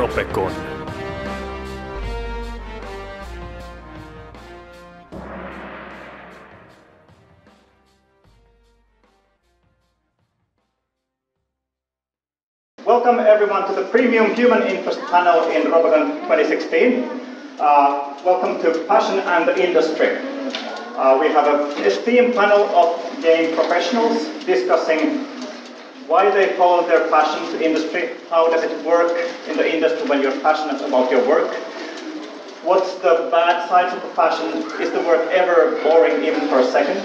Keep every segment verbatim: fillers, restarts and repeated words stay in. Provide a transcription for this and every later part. Ropecon. Welcome everyone to the Premium Human Interest panel in Ropecon twenty sixteen. Uh, welcome to Passion and the Industry. Uh, we have an esteemed panel of game professionals discussing why they follow their passion to industry, how does it work in the industry when you're passionate about your work, what's the bad side of the passion, is the work ever boring even for a second,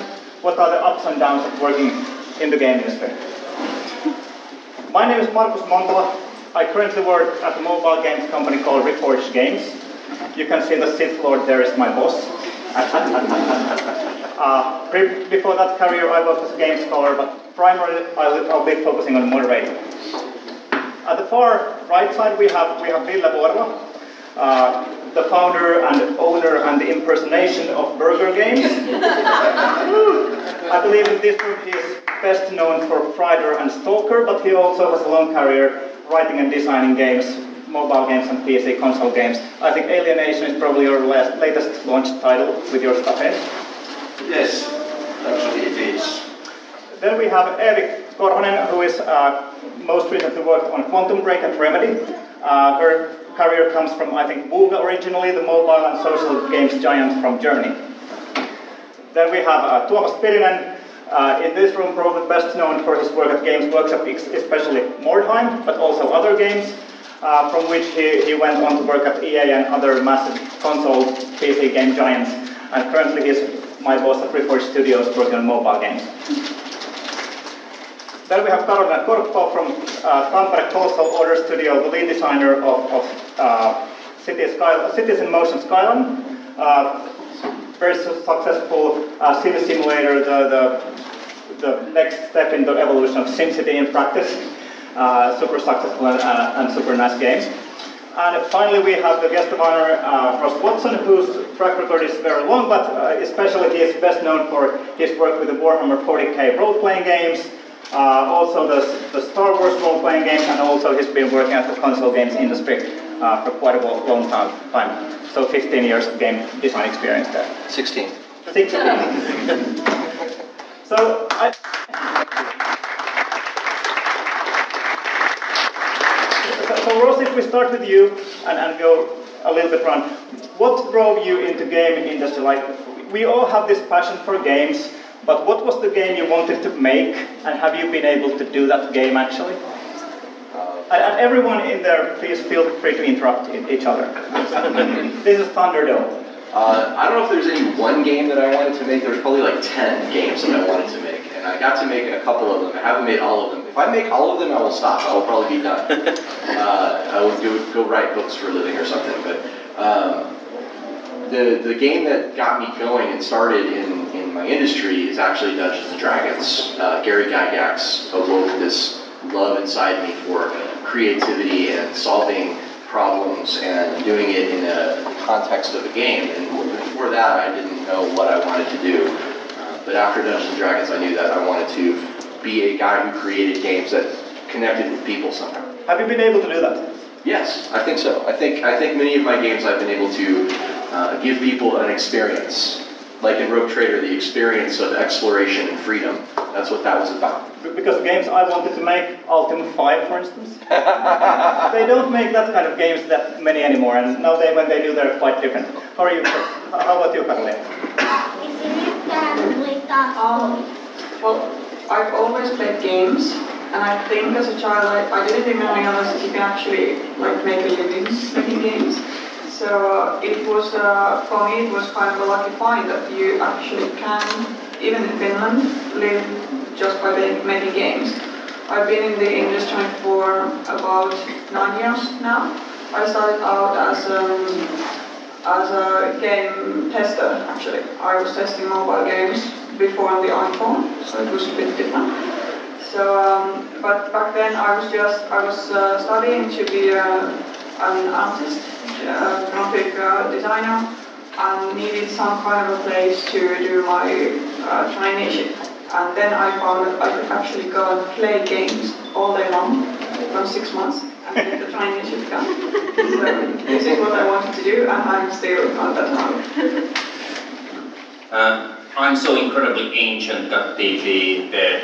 what are the ups and downs of working in the game industry. My name is Markus Montola. I currently work at a mobile games company called Reforged Games. You can see the Sith Lord there is my boss. uh, pre before that career I worked as a game scholar, but primarily, I'll be focusing on moderating. At the far right side, we have we have Ville Vuorela, uh, the founder and owner and the impersonation of Burger Games. I believe in this group he is best known for Frider and Stalker, but he also has a long career writing and designing games, mobile games and P C console games. I think Alienation is probably your last, latest launch title with your stuff in. Yes, actually it is. Then we have Erik Korhonen, who is uh, most recently worked on Quantum Break at Remedy. Uh, her career comes from, I think, Wooga originally, the mobile and social games giant from Germany. Then we have uh, Tuomas Pirinen, uh, in this room probably best known for his work at Games Workshop, especially Mordheim, but also other games, uh, from which he, he went on to work at E A and other massive console P C game giants. And currently he is my boss at Reforged Studios working on mobile games. Then we have Karoliina Korppoo from uh, Tampere Colossal Order Studio, the lead designer of, of uh, Cities, Sky, Cities in Motion Skyline. Uh, very successful uh, city simulator, the, the, the next step in the evolution of SimCity in practice. Uh, super successful and, uh, and super nice game. And finally we have the guest of honor, uh, Ross Watson, whose track record is very long, but uh, especially he is best known for his work with the Warhammer forty K role-playing games, Uh, also the, the Star Wars role-playing games, and also he's been working at the console games industry uh, for quite a long time. So fifteen years of game design experience there. sixteen. sixteen. So I... So Ross, if we start with you and, and go a little bit round, what drove you into game industry? Like, we all have this passion for games, but what was the game you wanted to make, and have you been able to do that game actually? And, and everyone in there, please feel free to interrupt each other. This is Thunderdome. Uh, I don't know if there's any one game that I wanted to make. There's probably like ten games that I wanted to make, and I got to make a couple of them. I haven't made all of them. If I make all of them, I will stop. I will probably be done. uh, I will do, go write books for a living or something. But um, the the game that got me going and started in in my industry is actually Dungeons and Dragons. Uh, Gary Gygax awoke this love inside me for creativity and solving problems and doing it in a context of a game. And before that, I didn't know what I wanted to do. Uh, but after Dungeons and Dragons, I knew that I wanted to be a guy who created games that connected with people somehow. Have you been able to do that? Yes, I think so. I think I think many of my games I've been able to uh, give people an experience. Like in Rogue Trader, the experience of exploration and freedom. That's what that was about. Because the games I wanted to make, Ultima five for instance, they don't make that kind of games that many anymore, and now they, when they do, they're quite different. How are you? How about you, Karoliina? Um, well, I've always played games, and I think as a child, I, I didn't even realize that you can actually like make a living making games. So uh, it was, uh, for me, it was kind of a lucky find that you actually can, even in Finland, live just by making games. I've been in the industry for about nine years now. I started out as um, as a game tester, actually. I was testing mobile games before on the iPhone, so it was a bit different. So, um, but back then I was just, I was uh, studying to be uh, an artist, a graphic uh, designer, and needed some kind of a place to do my uh, traineeship. And then I found that I could actually go and play games all day long for six months. for trying to shift up. So, this is what I wanted to do, and I'm still at that now. Uh, I'm so incredibly ancient that the, the, the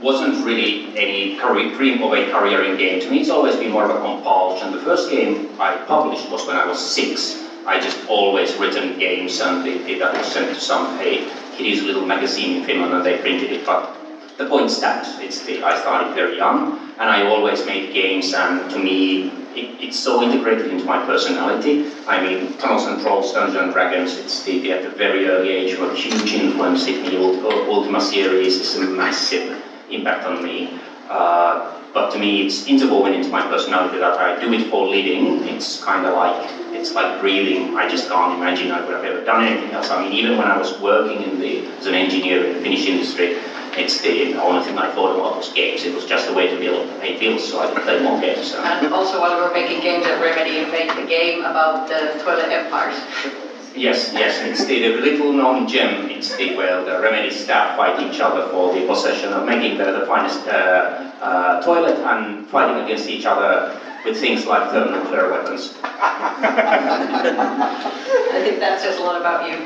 wasn't really any career, dream of a career in game. To me, it's always been more of a compulsion. The first game I published was when I was six. I just always written games, and they, they, that was sent to some hey, hideous little magazine in Finland, and they printed it. But the point stands. It's the, I started very young, and I always made games, and to me, it, it's so integrated into my personality. I mean, Tunnels and Trolls, Dungeons and Dragons, it's the, the, at the very early age, were huge influence. It, the Ultima series is a massive impact on me. Uh, but to me, it's interwoven into my personality that I do it for a living. It's kind of like, it's like breathing. I just can't imagine I would have ever done anything else. I mean, even when I was working in the, as an engineer in the Finnish industry, it's the only thing I thought about was games. It was just a way to be able to pay bills so I could play more games. So. And also while we were making games at Remedy, we made a game about the toilet empires. Yes, yes, it's the, the little known gem. It's the where the Remedy staff fight each other for the possession of making the, the finest uh, uh, toilet and fighting against each other with things like thermonuclear weapons. I think that says a lot about you.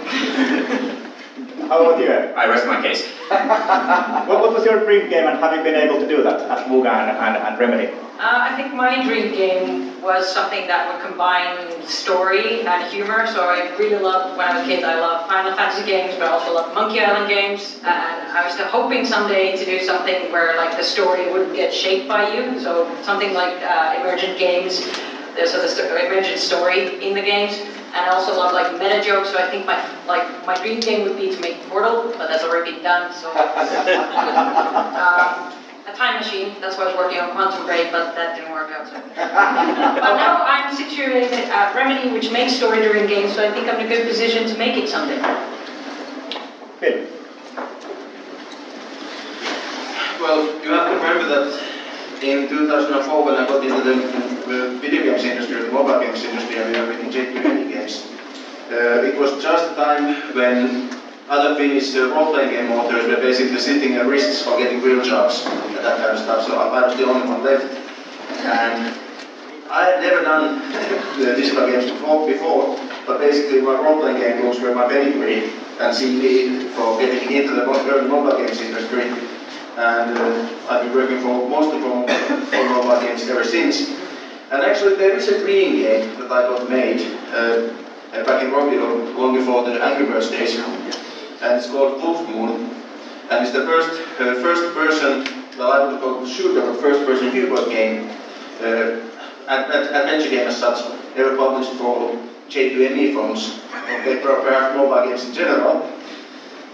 How about you? I rest my case. Well, what was your dream game, and have you been able to do that at Wooga and, and, and Remedy? Uh, I think my dream game was something that would combine story and humor. So I really loved, when I was a kid, I loved Final Fantasy games, but I also loved Monkey Island games. And I was hoping someday to do something where like the story wouldn't get shaped by you. So something like uh, emergent games, so the st emergent story in the games. And I also love like meta jokes, so I think my like my dream game would be to make Portal, but that's already been done. So. um, A time machine, that's why I was working on Quantum Break, but that didn't work out. So. But now I'm situated at Remedy, which makes story during games, so I think I'm in a good position to make it someday. Good. Well, you have to remember that in two thousand four, when I got into the video games industry, the mobile games industry, and we were making J two M E games, uh, it was just a time when other Finnish uh, role-playing game authors were basically sitting at risks for getting real jobs and that kind of stuff, so I was the only one left. And I had never done uh, digital games before, but basically my role-playing game books were my pedigree and C V for getting into the early mobile games industry. And uh, I've been working for mostly for mobile games ever since. And actually there is a dream game that I got made uh, back in Rovio, long before the Angry Birds days. And it's called Wolf Moon, and it's the first uh, first person, well, I would call it shooter, but first person viewport game, uh, adventure game as such, ever published for J two M E phones, or perhaps mobile games in general.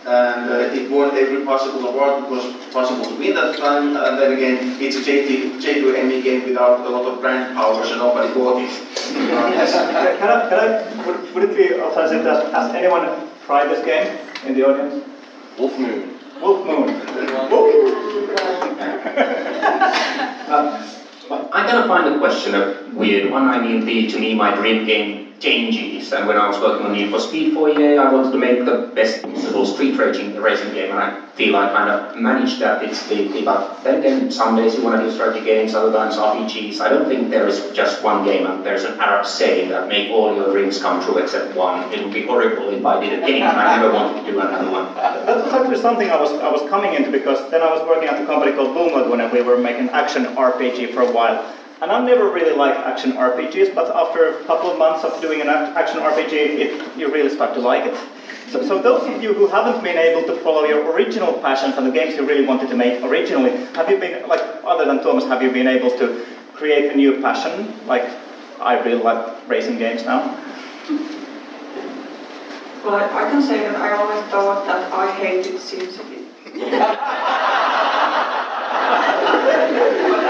And uh, it won every possible award that was possible to win at the time, and then again, it's a J two M E game without a lot of brand powers, and nobody bought it. Can I, can I, would, would it be alternative, has anyone tried this game? In the audience? Wolf Moon. Wolf Moon. uh, I'm going to find the question a weird one. I mean, the, to me, my dream game changes. And when I was working on Need for Speed for E A, I wanted to make the best possible street racing, racing game. And I feel I kind of managed that. It's the, the, but then again, some days you want to do strategy games, other times R P Gs. I don't think there is just one game. And there's an Arab saying that make all your dreams come true except one. It would be horrible if I did a game and I never wanted to do another one. Uh, that was actually something I was, I was coming into, because then I was working at a company called Boomlagoon, and we were making action R P G for a while. And I've never really liked action R P Gs, but after a couple of months of doing an action R P G, it, you really start to like it. So, so those of you who haven't been able to follow your original passions and the games you really wanted to make originally, have you been, like, other than Thomas, have you been able to create a new passion? Like, I really like racing games now. Well, I can say that I always thought that I hated SimCity.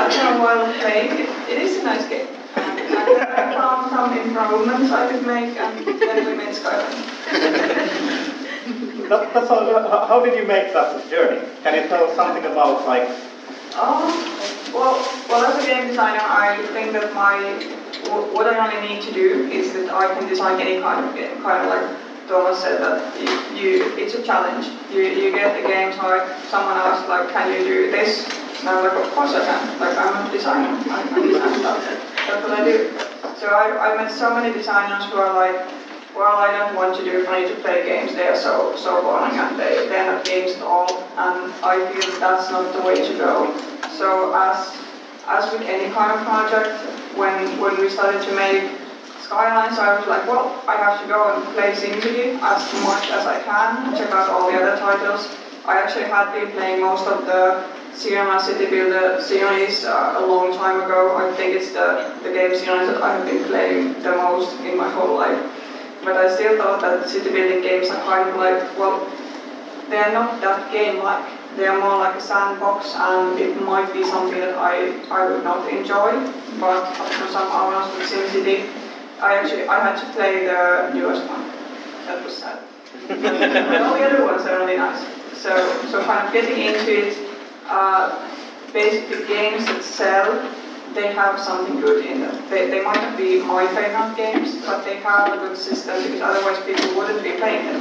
After a while of playing, it, it is a nice game. And, and I found some improvements I could make, and then we made Skyline. that, that's all, uh, how did you make that journey? Can you tell something about, like... Oh, well, well, as a game designer, I think that my what I only need to do is that I can design any kind of game, kind of like Thomas said, that you, you it's a challenge. You you get the game, so like someone else like, can you do this? And I'm like, of course I can. Like I'm a designer. I'm a designer. do. So I, I met so many designers who are like, well, I don't want to do free-to-play games. They are so so boring and they they're not games at all. And I feel that's not the way to go. So as as with any kind of project, when when we started to make Skyline, so I was like, well, I have to go and play SimCity as much as I can. Check out all the other titles. I actually had been playing most of the C M S City Builder series uh, a long time ago. I think it's the, the game series that I have been playing the most in my whole life. But I still thought that city building games are kind of like, well, they are not that game-like. They are more like a sandbox, and it might be something that I, I would not enjoy. But after some hours with SimCity, I actually I had to play the newest one. That was sad. And all the other ones are really nice. So, so kind of getting into it, uh, basically games that sell, they have something good in them. They, they might not be my favorite games, but they have a good system because otherwise people wouldn't be playing them.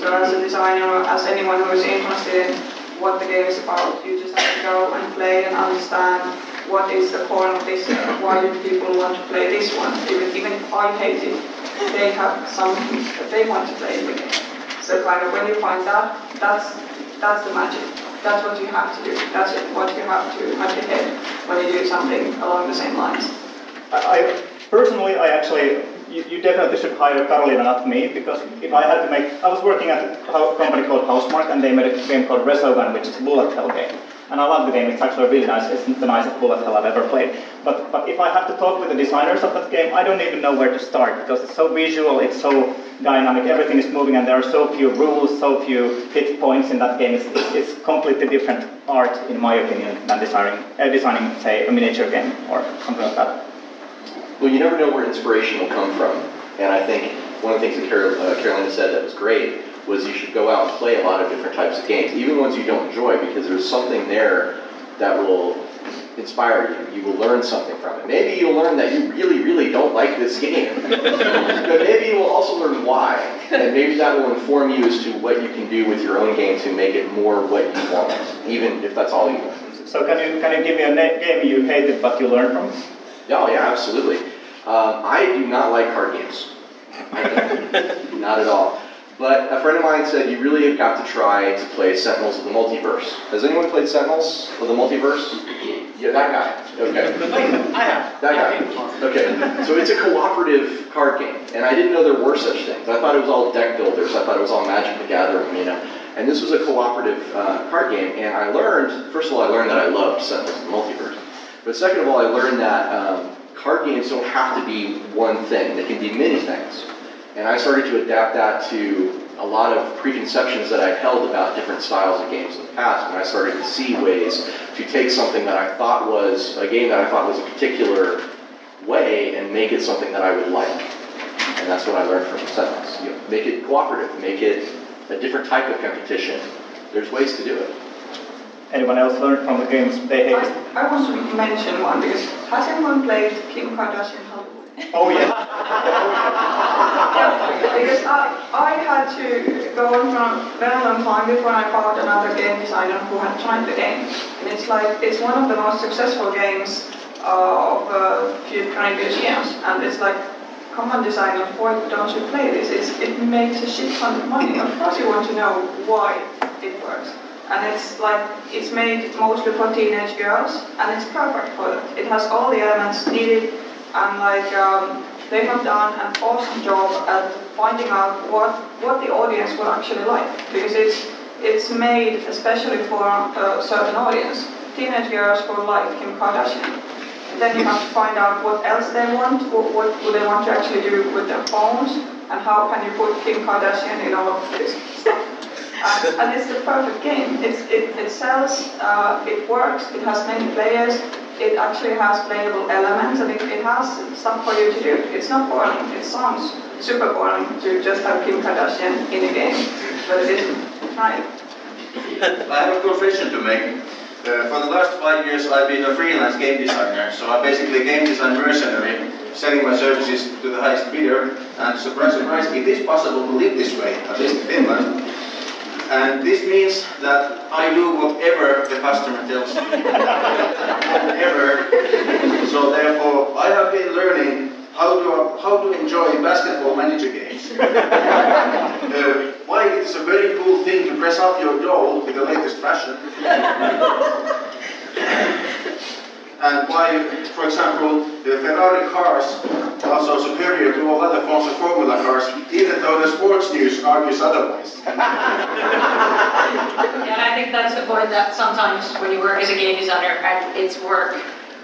So as a designer, as anyone who is interested in what the game is about, you just have to go and play and understand what is the point of this, why do people want to play this one. Even, even if I hate it, they have something that they want to play with it. So kind of when you find that, that's, that's the magic. That's what you have to do. That's what you have to have in head when you do something along the same lines. I personally, I actually, you, you definitely should hire Karoliina, not me, because if I had to make, I was working at a company called Housemark, and they made a game called Resogun, which is a bullet hell game. And I love the game. It's actually really nice. It's the nicest bullet hell I've ever played. But but if I have to talk with the designers of that game, I don't even know where to start because it's so visual, it's so dynamic, everything is moving, and there are so few rules, so few hit points in that game. It's, it's completely different art, in my opinion, than designing, uh, designing, say, a miniature game or something like that. Well, you never know where inspiration will come from. And I think one of the things that Carol, uh, Karoliina said that was great was you should go out and play a lot of different types of games, even ones you don't enjoy, because there's something there that will inspire you. You will learn something from it. Maybe you'll learn that you really, really don't like this game. But maybe you will also learn why. And maybe that will inform you as to what you can do with your own game to make it more what you want, even if that's all you want. So can you, can you give me a game you hated but you learned from? Oh, yeah, absolutely. Um, I do not like card games. I don't. Not at all. But a friend of mine said you really have got to try to play Sentinels of the Multiverse. Has anyone played Sentinels of the Multiverse? Yeah, that guy. Okay. I have. That guy. Okay. So it's a cooperative card game, and I didn't know there were such things. I thought it was all deck builders. I thought it was all Magic the Gathering, you know. And this was a cooperative uh, card game, and I learned, first of all, I learned that I loved Sentinels of the Multiverse. But second of all, I learned that um, card games don't have to be one thing. They can be many things. And I started to adapt that to a lot of preconceptions that I held about different styles of games in the past, and I started to see ways to take something that I thought was, a game that I thought was a particular way, and make it something that I would like. And that's what I learned from Sentinels. You know, make it cooperative, make it a different type of competition. There's ways to do it. Anyone else learned from the games they hate? I, I want to mention one, because has anyone played Kim Kardashian Hollywood? Oh yeah. Yeah, because I, I had to go on for a very long time before I found another game designer who had tried the game. And it's like, it's one of the most successful games uh, of a few previous years. And it's like, come on designer, why don't you play this? It's, it makes a shit ton of money. Of course you want to know why it works. And it's like, it's made mostly for teenage girls, and it's perfect for them. It has all the elements needed. And like um, they have done an awesome job at finding out what what the audience will actually like, because it's it's made especially for a certain audience. Teenage girls who like Kim Kardashian. And then you have to find out what else they want, what what do they want to actually do with their phones, and how can you put Kim Kardashian in all of this stuff. And, and it's the perfect game. It's, it it sells. Uh, it works. It has many players. It actually has playable elements, and it, it has stuff for you to do. It's not boring. It sounds super boring to just have Kim Kardashian in a game, but it isn't. Try it. I have a confession to make. Uh, for the last five years, I've been a freelance game designer, so I'm basically a game design mercenary, selling my services to the highest bidder. And surprise, surprise, it is possible to live this way, at least in Finland. And this means that I do whatever the customer tells me. Whatever. So therefore, I have been learning how to enjoy basketball manager games. uh, why it is a very cool thing to dress up your doll with the latest fashion. And why, for example, the Ferrari cars are so superior to all other forms of Formula cars, even though the sports news argues otherwise. Yeah, I think that's the point that sometimes when you work as a game designer and it's work,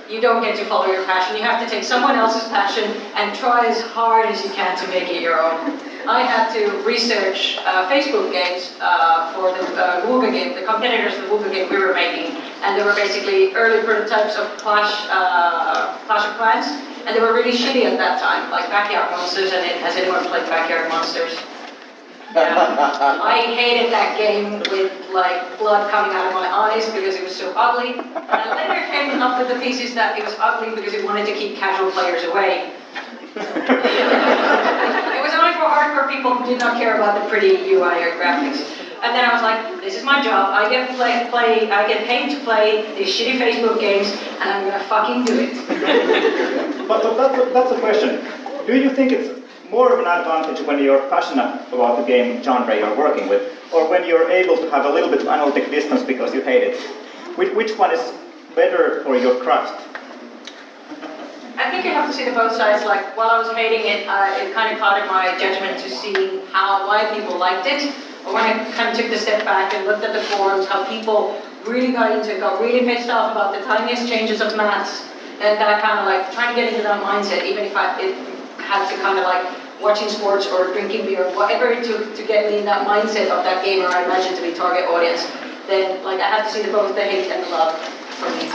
you don't get to follow your passion. You have to take someone else's passion and try as hard as you can to make it your own. I had to research uh, Facebook games uh, for the uh, Wooga game, the competitors of the Wooga game we were making, and they were basically early prototypes of Clash, uh, Clash of Clans, and they were really shitty at that time, like Backyard Monsters. And it, has anyone played Backyard Monsters? Yeah. I hated that game with like blood coming out of my eyes because it was so ugly. And I later came up with the thesis that it was ugly because it wanted to keep casual players away. It was only for hardcore people who did not care about the pretty U I or graphics. And then I was like, this is my job. I get play, play I get paid to play these shitty Facebook games, and I'm gonna fucking do it. But that's a, that's a question. Do you think it's more of an advantage when you're passionate about the game genre you're working with, or when you're able to have a little bit of analytic distance because you hate it? Which, which one is better for your craft? I think you have to see the both sides. Like, while I was hating it, uh, it kind of clouded my judgment to see how why people liked it. But when I kind of took the step back and looked at the forums, how people really got into it, got really pissed off about the tiniest changes of maths, and then I kind of like trying to get into that mindset, even if I. It, had to kind of like watching sports or drinking beer, whatever it took to get me in that mindset of that gamer I imagine to be target audience, then like I have to see the both the hate and the love for me.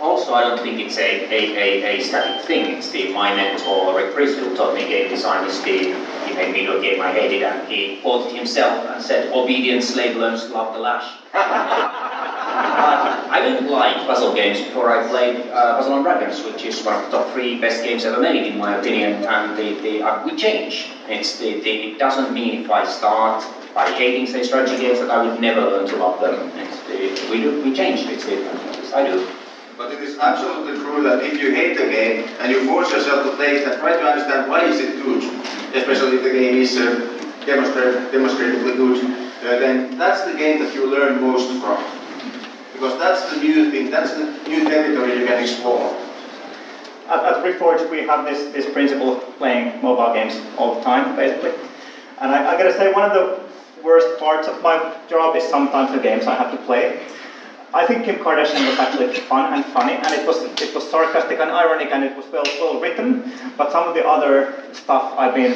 Also, I don't think it's a, a, a, a static thing. It's the, my mentor, Rick Priestley, who taught me game design, is the, he made me do a game I hated, and he quoted himself and said, obedient slave learns to love the lash. Uh, I didn't like puzzle games before I played uh, Puzzle and Dragons, which is one of the top three best games ever made, in my opinion. And the, the, uh, we change. It's the, the, it doesn't mean if I start by hating, say, strategy games, that I would never learn to love them. It's the, we do, we change. It's the, I do. But it is absolutely true that if you hate the game and you force yourself to play it and try to understand why is it good, especially if the game is uh, demonstra- demonstratively good, uh, then that's the game that you learn most from. Because that's the new thing, that's the new territory you can explore. At, at Reforged, we have this, this principle of playing mobile games all the time, basically. And I, I gotta say, one of the worst parts of my job is sometimes the games I have to play. I think Kim Kardashian was actually fun and funny, and it was it was sarcastic and ironic, and it was well, well written. But some of the other stuff I've been,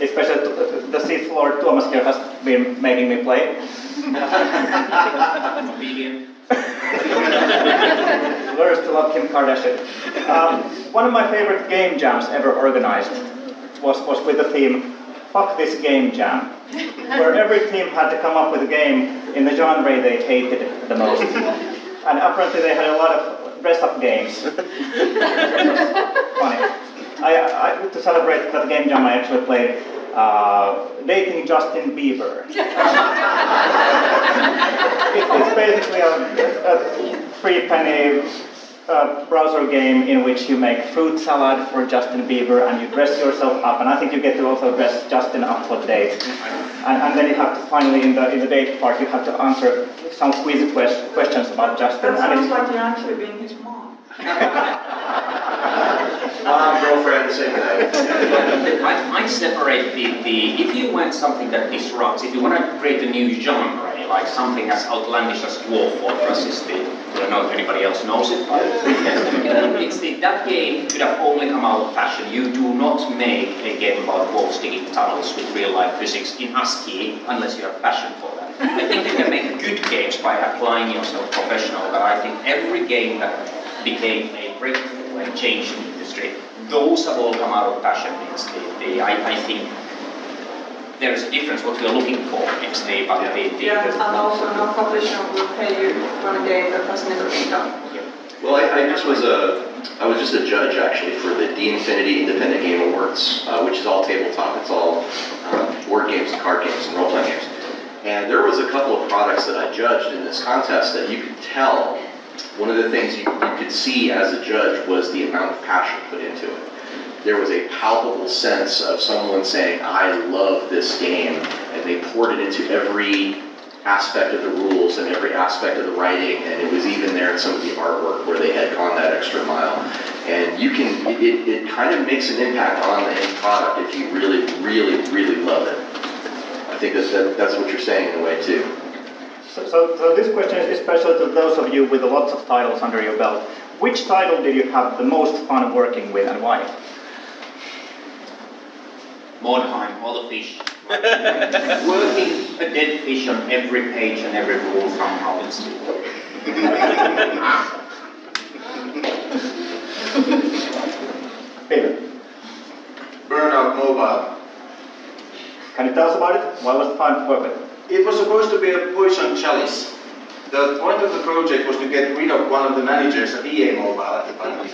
especially the Sith Lord Tuomas here has been making me play. I'm obedient. Learns to love Kim Kardashian. Um, one of my favorite game jams ever organized was, was with the theme, Fuck This Game Jam, where every team had to come up with a game in the genre they hated the most. And apparently they had a lot of dress-up games. Funny. I, I, to celebrate that game jam, I actually played uh, Dating Justin Bieber. it, it's basically a, a three penny uh, browser game in which you make fruit salad for Justin Bieber and you dress yourself up. And I think you get to also dress Justin up for the date. And, and then you have to finally, in the in the date part, you have to answer some squeezy quest, questions about Justin. That sounds like you're actually being his mom. Um, girlfriend, same thing. I, I separate the, the, if you want something that disrupts, if you want to create a new genre, like something as outlandish as Dwarf Fortress is the, I don't know if anybody else knows it, but it's the, that game could have only come out of fashion. You do not make a game about wolves digging tunnels with real life physics in ASCII unless you have passion for that. I think you can make good games by applying yourself professional, but I think every game that became a breakthrough and changed the industry, those have all come out of passion. It's the, the, I, I think there is a difference what we are looking for. It's the, but yeah. The, the, yeah, the, and also no publisher will pay you for a game that has never been done. Yeah. Well, I, I just was a, I was just a judge actually for the D Infinity Independent Game Awards, uh, which is all tabletop. It's all uh, board games, card games, and role-playing games. And there was a couple of products that I judged in this contest that you could tell. One of the things you, you could see as a judge was the amount of passion put into it. there was a palpable sense of someone saying, I love this game, and they poured it into every aspect of the rules and every aspect of the writing, and it was even there in some of the artwork where they had gone that extra mile. And you can, it, it kind of makes an impact on the end product if you really, really, really love it. I think that's, that's what you're saying in a way too. So, so, so this question is special to those of you with lots of titles under your belt. Which title did you have the most fun working with, and why? Mordheim, all the fish. Working a dead fish on every page and every rule somehow. Burnout Mobile. Can you tell us about it? Why was the fun work with it? It was supposed to be a poison chalice. The point of the project was to get rid of one of the managers of E A Mobile at the time.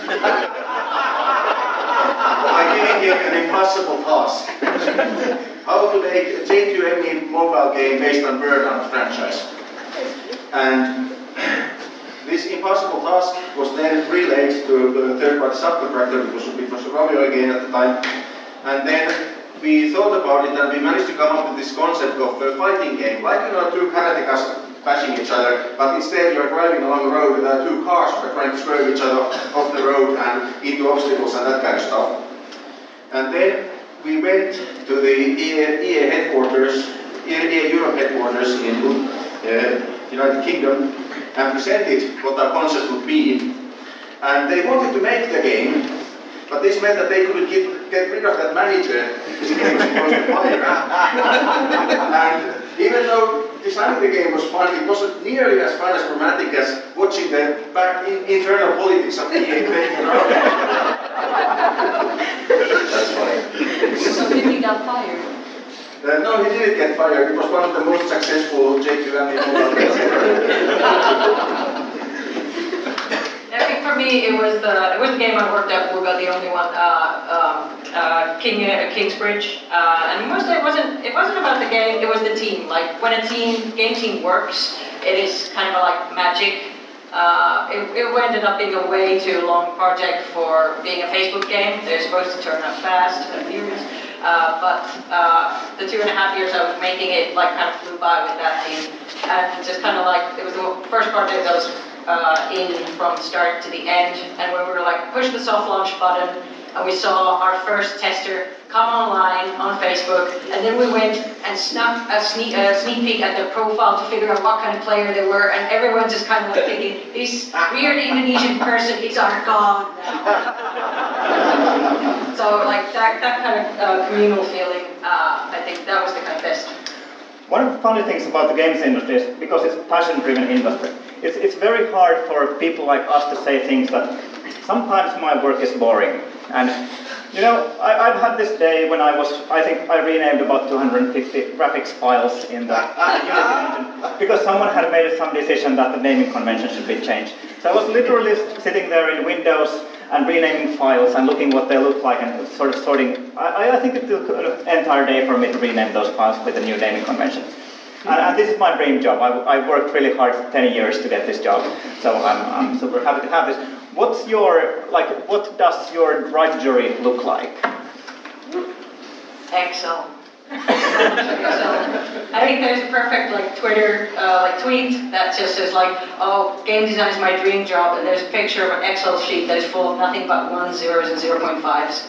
I gave him an impossible task. How to make a J two M E mobile game based on Burnout franchise. And this impossible task was then relayed to the third-party subcontractor, because it was Ravio again at the time. And then we thought about it, and we managed to come up with this concept of a fighting game, like, you know, two karatekas bashing each other, but instead you're driving along the road, and there are two cars that are trying to swerve each other off the road and into obstacles and that kind of stuff. And then we went to the E A headquarters, E A Europe headquarters in the uh, United Kingdom, and presented what our concept would be. And they wanted to make the game, but this meant that they couldn't get, get rid of that manager. And even though designing the game was fun, it wasn't nearly as fun as romantic as watching the back in, internal politics of E A playing around. That's funny. So did he get fired? Uh, no, he didn't get fired. It was one of the most successful J two M E mobile games ever. I think for me it was the it was the game I worked at Wooga, the only one, uh, um, uh, King uh, Kingsbridge, uh, and mostly it wasn't it wasn't about the game, it was the team. Like when a team game team works, it is kind of like magic. Uh, it, it ended up being a way too long project for being a Facebook game. They're supposed to turn up fast and furious. Uh, but uh, the two and a half years I was making it, like, kind of flew by with that team, and just kind of like it was the first project that was uh, in from start to the end, and when we were like push the soft launch button, and we saw our first tester come online on Facebook, and then we went and snuck a sneak, a sneak peek at their profile to figure out what kind of player they were, and everyone just kind of like thinking, this weird Indonesian person is our god now. So like that, that kind of uh, communal feeling, uh, I think that was the kind of best. One of the funny things about the games industry is because it's a passion-driven industry. It's, it's very hard for people like us to say things that sometimes my work is boring. And you know, I, I've had this day when I was, I think I renamed about two hundred fifty graphics files in the Unity engine because someone had made some decision that the naming convention should be changed. So I was literally sitting there in Windows and renaming files and looking what they look like and sort of sorting. I, I think it took an entire day for me to rename those files with a new naming convention. Mm-hmm. And, and this is my dream job. I, I worked really hard for ten years to get this job, so I'm, I'm super happy to have this. What's your, like, what does your right jury look like? Excel. Excel. I think there's a perfect, like, Twitter, uh, like, tweet that just says, like, oh, game design is my dream job, and there's a picture of an Excel sheet that is full of nothing but ones, zeros, and zero point fives.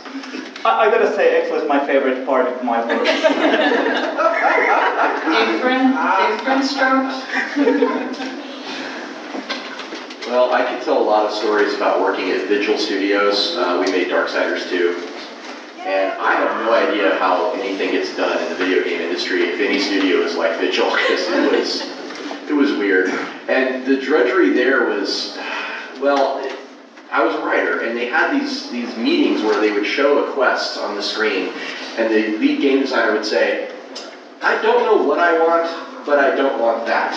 I, I gotta say, Excel is my favorite part of my work. different, different strokes. Well, I can tell a lot of stories about working at Vigil Studios. Uh, we made Darksiders two, and I have no idea how anything gets done in the video game industry if any studio is like Vigil, because it was, it was weird. And the drudgery there was, well, I was a writer, and they had these, these meetings where they would show a quest on the screen, and the lead game designer would say, I don't know what I want, but I don't want that.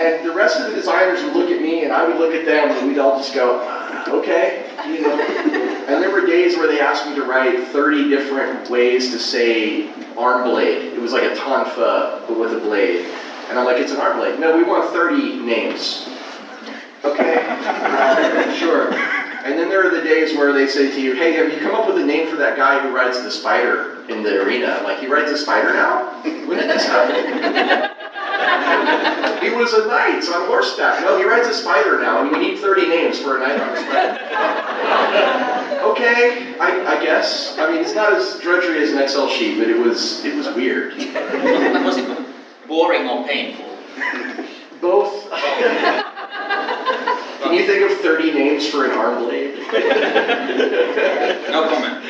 And the rest of the designers would look at me, and I would look at them, and we'd all just go, okay, you know. And there were days where they asked me to write thirty different ways to say arm blade. It was like a tonfa, but with a blade. And I'm like, it's an arm blade. No, we want thirty names. Okay, uh, sure. And then there are the days where they say to you, hey, have you come up with a name for that guy who rides the spider in the arena? I'm like, he rides a spider now? When did this happen? He was a knight on horseback. No, he rides a spider now, and we need thirty names for a knight on a spider. Okay, I, I guess. I mean, it's not as drudgery as an Excel sheet, but it was it was weird. Was it boring or painful? Both. Can you think of thirty names for an arm blade? No comment.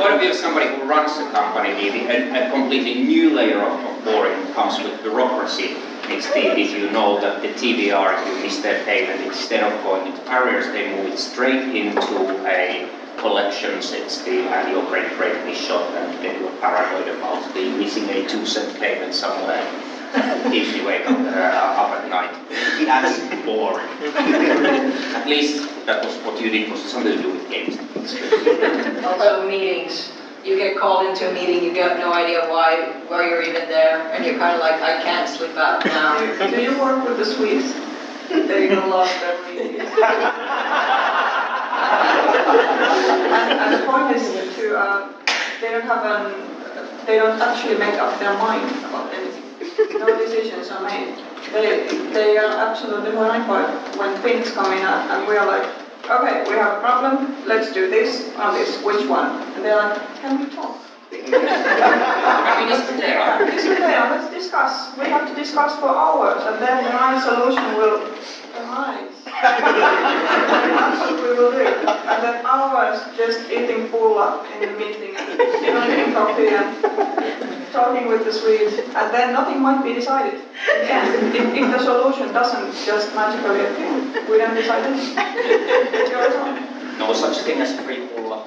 What if somebody who runs the company, a, a completely new layer of boring comes with bureaucracy instead? If you know that the T B R, if you miss their payment, instead of going into arrears, they move it straight into a collections, it's the and your credit rating is shot, and then you're paranoid about the missing a two cent payment somewhere if you wake up, uh, up at night. That's boring. At least that was what you did, was something to do with games. Also meetings. You get called into a meeting, you have no idea why, why you're even there, and you're kind of like, I can't sleep out now. Do you work with the Swedes? They're going to love their and, and the point is to, uh, they don't have, um, they don't actually make up their mind about anything. No decisions are made. They, they are absolutely horrified when things come in and we are like, okay, we have a problem, let's do this or this, which one? And they're like, can we talk? I mean, it's there. It's there, let's discuss. We have to discuss for hours and then the right solution will arise. That's what we will do. And then hours just eating pulla in the meeting and drinking coffee and talking with the Swedes. And then nothing might be decided. Yeah. If, if the solution doesn't just magically appear, we don't decide it. No such thing as free pulla.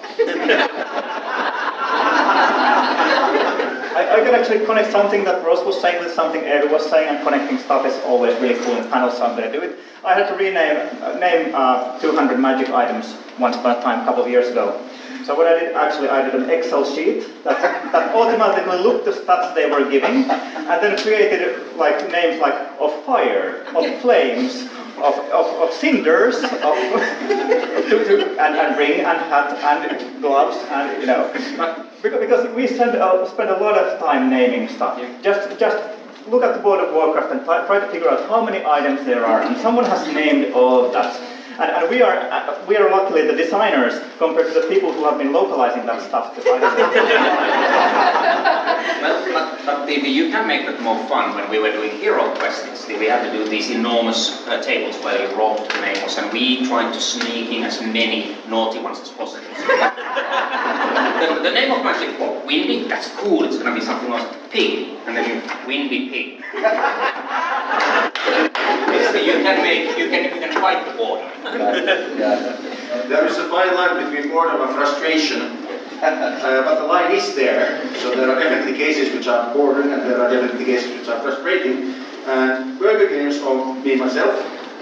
I, I can actually connect something that Ross was saying with something Edu was saying, and connecting stuff is always really cool, and panels are there to do it. I had to rename uh, name uh, two hundred magic items once upon a time, a couple of years ago. So what I did, actually, I did an Excel sheet that, that automatically looked the stats they were giving, and then created like names like of fire, of flames, of, of, of cinders, of and, and ring, and hat, and gloves, and you know. Because we spend, uh, spend a lot of time naming stuff. Just, just look at the World of Warcraft and try to figure out how many items there are, and someone has named all of that. And, and we are we are luckily the designers compared to the people who have been localizing that stuff. Well, but, but the, the, you can make it more fun. When we were doing hero quests, we had to do these enormous uh, tables where you rolled the names, and we tried to sneak in as many naughty ones as possible. the, the name of magic, oh, Windy, that's cool. It's going to be something like pig, and then you Windy Pig. So you can make, you can, you can fight the boredom. Yeah. There is a fine line between boredom and frustration, uh, but the line is there. So there are definitely cases which are boring, and there are definitely cases which are frustrating. And Burger Games, or me myself,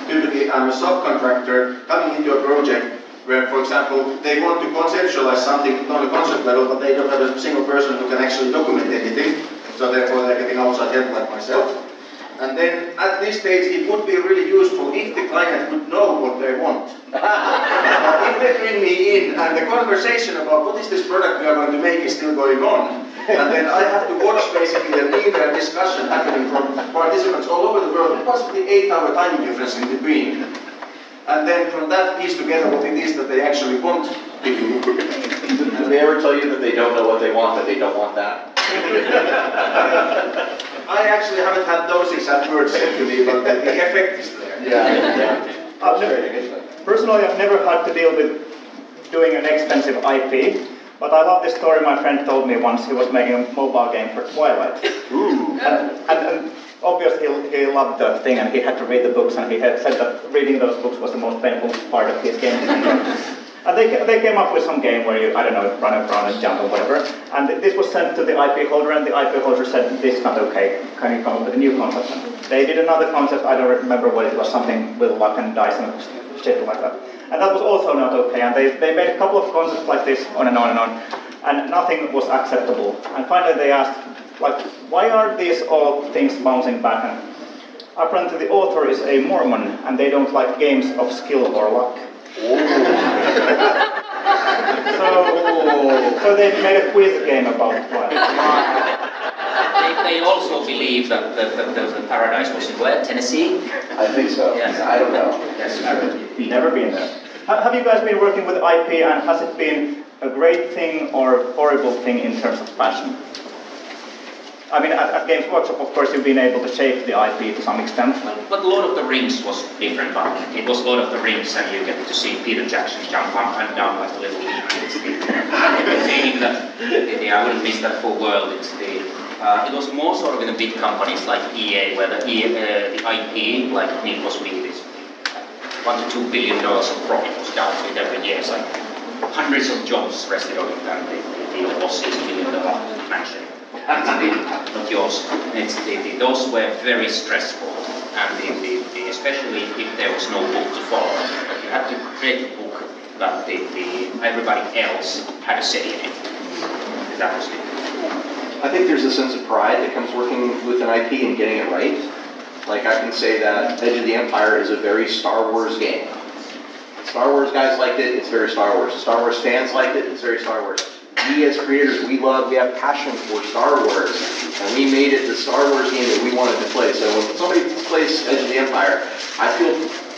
typically I'm a subcontractor coming into a project where, for example, they want to conceptualize something on a concept level, but they don't have a single person who can actually document anything. So therefore, they're getting outside help like myself. And then, at this stage, it would be really useful if the client would know what they want. If they bring me in and the conversation about what is this product we are going to make is still going on, and then I have to watch basically the media discussion happening from participants all over the world, possibly eight hour time difference in between. And then from that piece together what it is that they actually want to do. Did they ever tell you that they don't know what they want, that they don't want that? I actually haven't had those exact words said to me, but the effect is there. Yeah, yeah. I've never, personally, I've never had to deal with doing an expensive I P, but I love this story my friend told me once. He was making a mobile game for Twilight. Ooh. And, and, and obviously, he loved that thing, and he had to read the books, and he had said that reading those books was the most painful part of his game. And they, they came up with some game where you, I don't know, run around and jump or whatever. And this was sent to the I P holder, and the I P holder said, this is not okay, can you come up with a new concept? They did another concept, I don't remember what it was, something with luck and dice and shit like that. And that was also not okay, and they, they made a couple of concepts like this, on and on and on, and nothing was acceptable. And finally they asked, like, why are these all things bouncing back? And Apparently the author is a Mormon, and they don't like games of skill or luck. so, so they made a quiz game about life. They also believe that the, the, the, the paradise was in where? Tennessee? I think so. Yes. I don't know. Yes, never, never been there. Have you guys been working with I P, and has it been a great thing or horrible thing in terms of passion? I mean, at, at Games Workshop, of course, you've been able to shape the I P to some extent. But, but Lord of the Rings was different. But it was Lord of the Rings, and you get to see Peter Jackson jump up and down like a little leaf. It's the, I wouldn't miss that for world. It's the... Uh, it was more sort of in the big companies like E A, where the, E A, uh, the I P, like Need for Speed, is one to two billion dollars of profit was down to it every year. It's like hundreds of jobs rested on it, and the deal was six million dollar mansion. That's the, not yours. It's the, the, those were very stressful, and the, the, the, especially if there was no book to follow, you had to create a book that the, the, everybody else had a say in it. That was it. I think there's a sense of pride that comes working with an I P and getting it right. Like, I can say that Edge of the Empire is a very Star Wars game. Star Wars guys liked it, it's very Star Wars. Star Wars fans liked it, it's very Star Wars. We as creators, we love, we have passion for Star Wars, and we made it the Star Wars game that we wanted to play. So when somebody plays Edge of the Empire, I feel,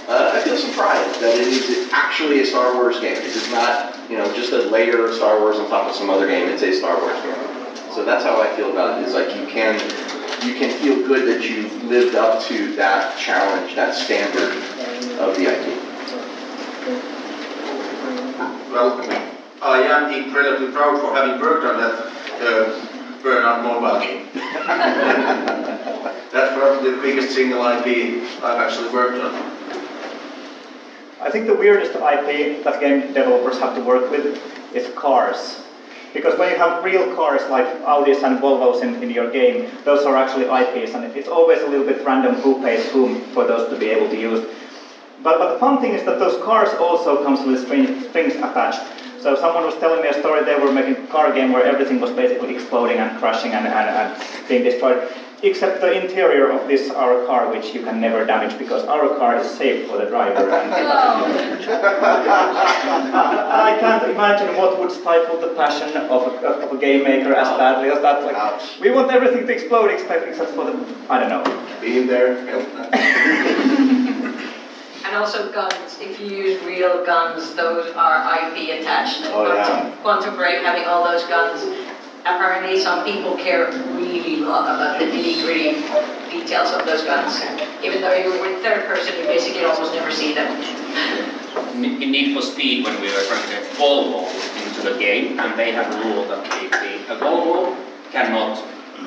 uh, I feel some pride that it is actually a Star Wars game. It is not, you know, just a layer of Star Wars on top of some other game. It's a Star Wars game. So that's how I feel about it, is like you can you can feel good that you lived up to that challenge, that standard of the I P. Well, I am incredibly proud for having worked on that uh, Burnout mobile game. That's probably the biggest single I P I've actually worked on. I think the weirdest I P that game developers have to work with is cars. Because when you have real cars like Audis and Volvos in, in your game, those are actually I Ps, and it's always a little bit random who pays whom for those to be able to use. But, but the fun thing is that those cars also comes with string, strings attached. So someone was telling me a story, they were making a car game where everything was basically exploding and crashing and, and, and being destroyed, except the interior of this our car, which you can never damage because our car is safe for the driver. And I can't imagine what would stifle the passion of a, of a game maker as badly as that. Like, ouch. We want everything to explode except, except for the, I don't know. Being there. And also guns. If you use real guns, those are I P attached. Oh, yeah. Quantum Break, having all those guns. Apparently some people care really a lot about the nitty-gritty details of those guns. Even though you were in third person, you basically almost never see them. In Need for Speed, when we were trying to get Volvo into the game, and they have a rule that the, the, a Volvo cannot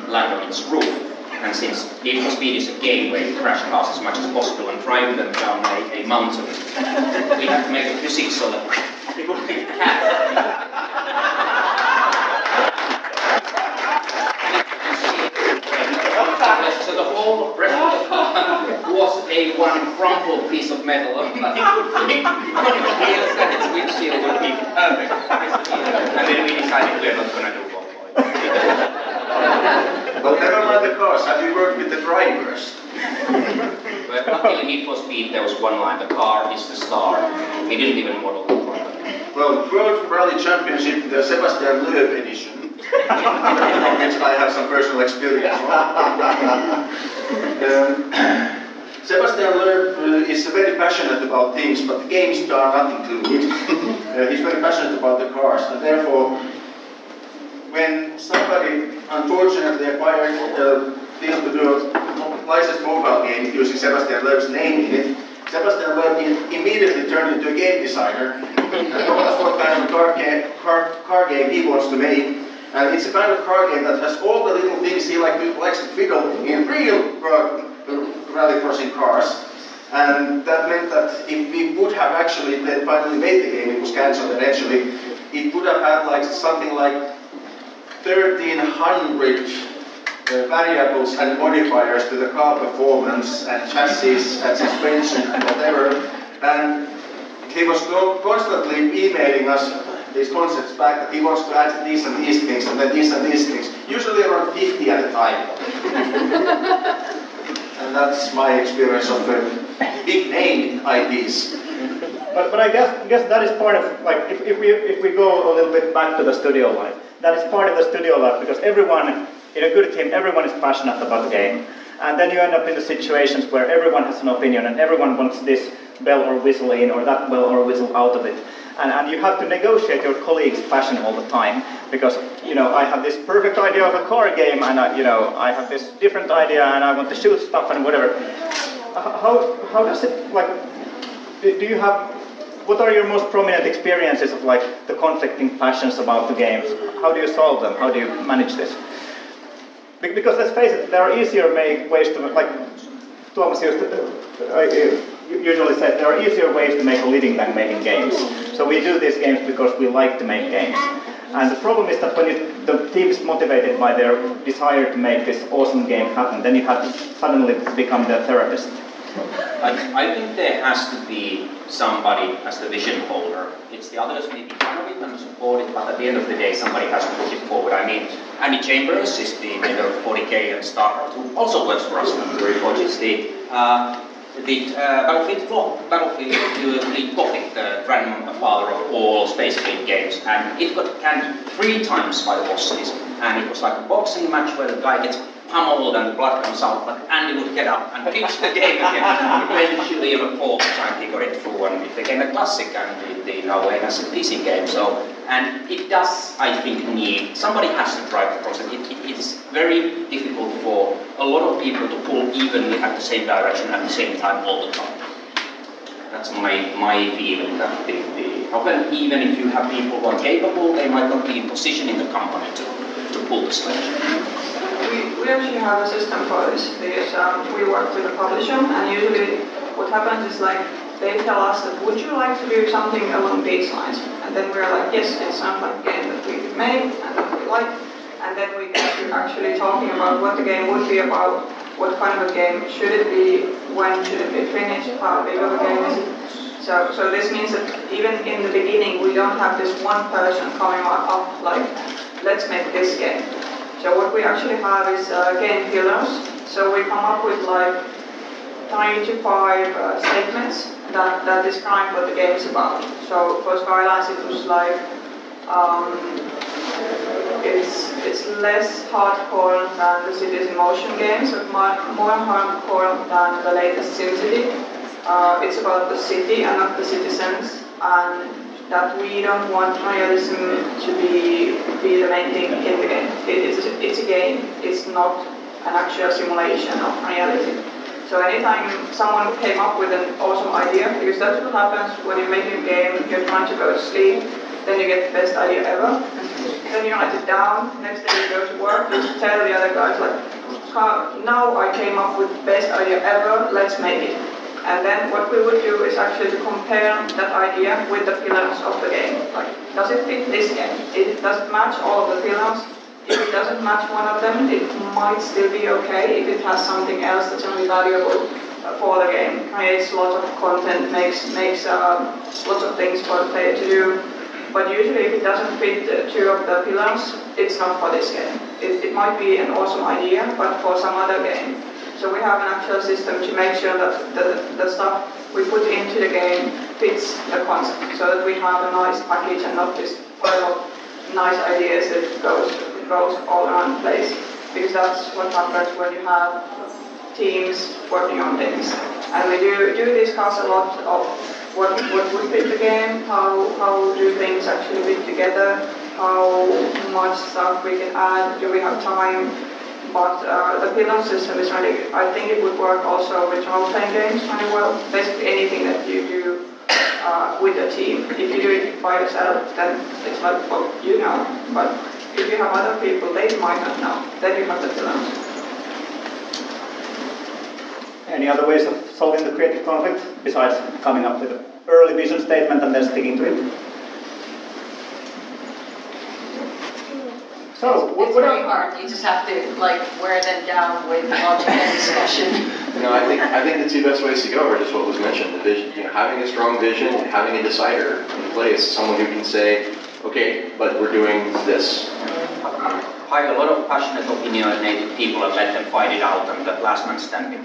land on its roof. And since Need for Speed is a game where you crash cars as much as possible and drive them down a, a mountain, we have to make a physics so that people can catch. So the whole rest of the car was a one crumpled piece of metal. It would be heels and its windshield would be perfect. And then we decided we're not going to do one point. But never mind the cars, have you worked with the drivers? Well, luckily Need for Speed, there was one line, the car is the star. We didn't even model the car. Well, World Rally Championship, the Sebastian Loeb edition. Which I have some personal experience on. um, Sebastian Loeb uh, is very passionate about things, but the games are not included. Uh, he's very passionate about the cars, and therefore, when somebody unfortunately acquired a deal to do a licensed mobile game using Sebastian Loeb's name in it, Sebastian Loeb immediately turned into a game designer and told us what kind of car game, car, car game he wants to make. And it's a kind of car game that has all the little things he like, likes to fiddle in real rally crossing cars. And that meant that if we would have actually then finally made the game, it was cancelled eventually, it would have had like something like thirteen hundred uh, variables and modifiers to the car performance and chassis and suspension and whatever. And he was constantly emailing us these concepts back that he wants to add these and these things, and then these and these things, usually around fifty at a time. And and that's my experience of uh, big name I Ps. But, but I guess, guess that is part of, like, if, if, we, if we go a little bit back to the studio life, that is part of the studio life, because everyone, in a good team, everyone is passionate about the game. And then you end up in the situations where everyone has an opinion and everyone wants this bell or whistle in or that bell or whistle out of it. And, and you have to negotiate your colleagues' passion all the time, because, you know, I have this perfect idea of a car game, and I, you know, I have this different idea, and I want to shoot stuff and whatever. How, how does it, like, do you have, what are your most prominent experiences of, like, the conflicting passions about the games? How do you solve them? How do you manage this? Because let's face it, there are easier make ways to, like, Tuomas used to, I usually say, there are easier ways to make a living than making games. So we do these games because we like to make games. And the problem is that when you, the team is motivated by their desire to make this awesome game happen, then you have to suddenly become the therapist. Like, I think there has to be somebody as the vision holder. It's the others maybe part of it and support it, but at the end of the day, somebody has to push it forward. I mean, Andy Chambers is the leader of forty K and Starcraft, who also works for us from the report. It's the uh, the uh, Battlefield Flop, Battlefield League Gothic, the grandfather of all Space Fleet games, and it got canned three times by the bosses, and it was like a boxing match where the guy gets pummeled and the blood comes out, but Andy would get up and fix the game again. Eventually, on a fourth time, he got it through, and it became a classic, and it, it now went as a P C game. So, and it does, I think, need somebody has to drive the process. It, it, it's very difficult for a lot of people to pull evenly at the same direction at the same time all the time. That's my my feeling. That the, the often, even if you have people who are capable, they might not be in position in the company to to pull the sledge. We, we actually have a system for this, because um, we work with a publisher, and usually what happens is, like, they tell us that would you like to do something along these lines, and then we're like, yes, it sounds like a game that we made and that we like, and then we get to actually talking about what the game would be about, what kind of a game should it be, when should it be finished, how big of a game is it. So, so this means that even in the beginning we don't have this one person coming up like, let's make this game. So what we actually have is uh, game pillars. So we come up with like three to five uh, statements that, that describe what the game is about. So for Skylines it was like, um, it's it's less hardcore than the Cities in Motion games, but more, more hardcore than the latest SimCity. Uh, it's about the city and not the citizens, and that we don't want realism to be be the main thing in the game. It, it's, it's a game, it's not an actual simulation of reality. So anytime someone came up with an awesome idea, because that's what happens when you make a game, you're trying to go to sleep, then you get the best idea ever, then you write it down, next day you go to work, you tell the other guys, like, now I came up with the best idea ever, let's make it. And then what we would do is actually to compare that idea with the pillars of the game. Like, does it fit this game? It doesn't match all of the pillars. If it doesn't match one of them, it might still be okay if it has something else that's only valuable for the game. Creates lots of content, makes makes uh, lots of things for the player to do. But usually if it doesn't fit two of the pillars, it's not for this game. It, it might be an awesome idea, but for some other game. So we have an actual system to make sure that the, the stuff we put into the game fits the concept, so that we have a nice package and not just well, nice ideas that goes goes all around the place. Because that's what happens when you have teams working on things. And we do do discuss a lot of what what would fit the game, how how do things actually fit together, how much stuff we can add, do we have time. But uh, the pillar system is really, I think it would work also with role-playing games really well. Basically anything that you do uh, with a team. If you do it by yourself, then it's not what you know. But if you have other people, they might not know. Then you have the pillars. Any other ways of solving the creative conflict besides coming up with an early vision statement and then sticking to it? So, it's, what, it's what very hard. You just have to like wear them down with logic and discussion. You know, I think I think the two best ways to go are just what was mentioned: the vision, you know, having a strong vision, and having a decider in place, someone who can say, "Okay, but we're doing this." quite a lot of passionate, opinionated people and let them fight it out, and that last man standing.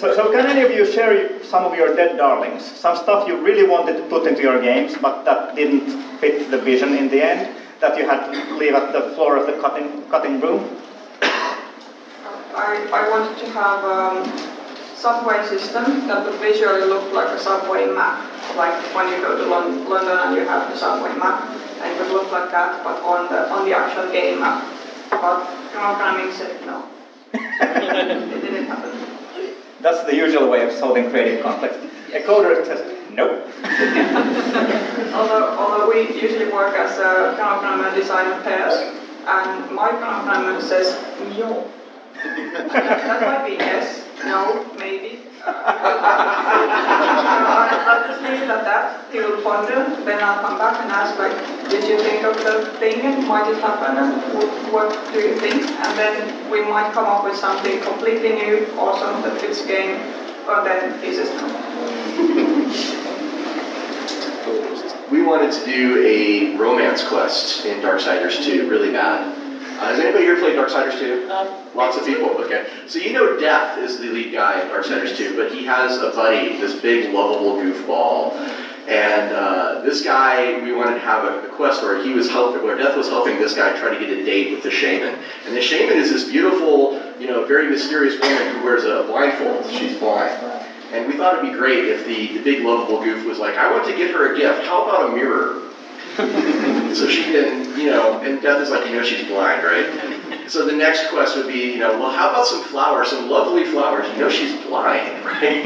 so, so can any of you share some of your dead darlings? Some stuff you really wanted to put into your games, but that didn't fit the vision in the end, that you had to leave at the floor of the cutting, cutting room? I, I wanted to have a subway system that would visually look like a subway map. Like when you go to Lon London and you have the subway map, and it would look like that, but on the on the actual game map. But how can I mix it? No. It didn't happen. That's the usual way of solving creative conflict. A coder says, no. although, although we usually work as a Karoliina designer pairs, and my Karoliina says, no. That might be yes, no, maybe. Uh, I'll just leave it at that. He will ponder. Then I'll come back and ask, like, did you think of the thing and might it happen? And what, what do you think? And then we might come up with something completely new, awesome that fits the game, or then he says no. We wanted to do a romance quest in Darksiders two, really bad. Uh, has anybody here played Darksiders two? Um, Lots of people, okay. So you know Death is the lead guy in Darksiders two, but he has a buddy, this big, lovable goofball. And uh, this guy, we wanted to have a, a quest where he was helping, where Death was helping this guy try to get a date with the shaman. And the shaman is this beautiful, you know, very mysterious woman who wears a blindfold. She's blind. And we thought it'd be great if the, the big, lovable goof was like, I want to get her a gift. How about a mirror? So she can, you know, and Death is like, you know, she's blind, right? So the next quest would be, you know, well, how about some flowers, some lovely flowers? You know, she's blind, right?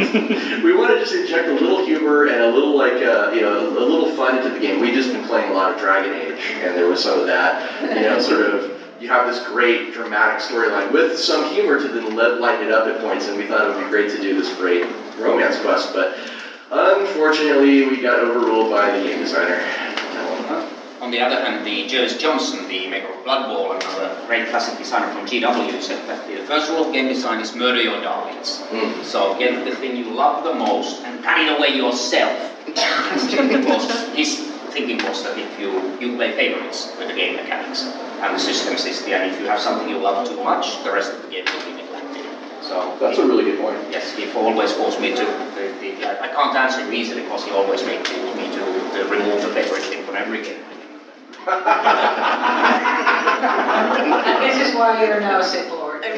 We want to just inject a little humor and a little, like, uh, you know, a little fun into the game. We've just been playing a lot of Dragon Age, and there was some of that, you know, sort of, you have this great dramatic storyline with some humor to then lighten it up at points, and we thought it would be great to do this great romance quest, but unfortunately, we got overruled by the game designer. On the other hand, the Joyce Johnson, the maker of Blood Bowl, another great classic designer from G W, said that the first rule of game design is murder your darlings. Mm. So get the thing you love the most and turn it away yourself. Because his thinking was that if you, you play favorites with the game mechanics and the systems is there, and if you have something you love too much, the rest of the game will be neglected. So that's he, a really good point. Yes, he always forced me to. The, the, I can't answer it easily because he always made me to, to remove the favorite thing from every game. This is why you're now a Sith Lord. I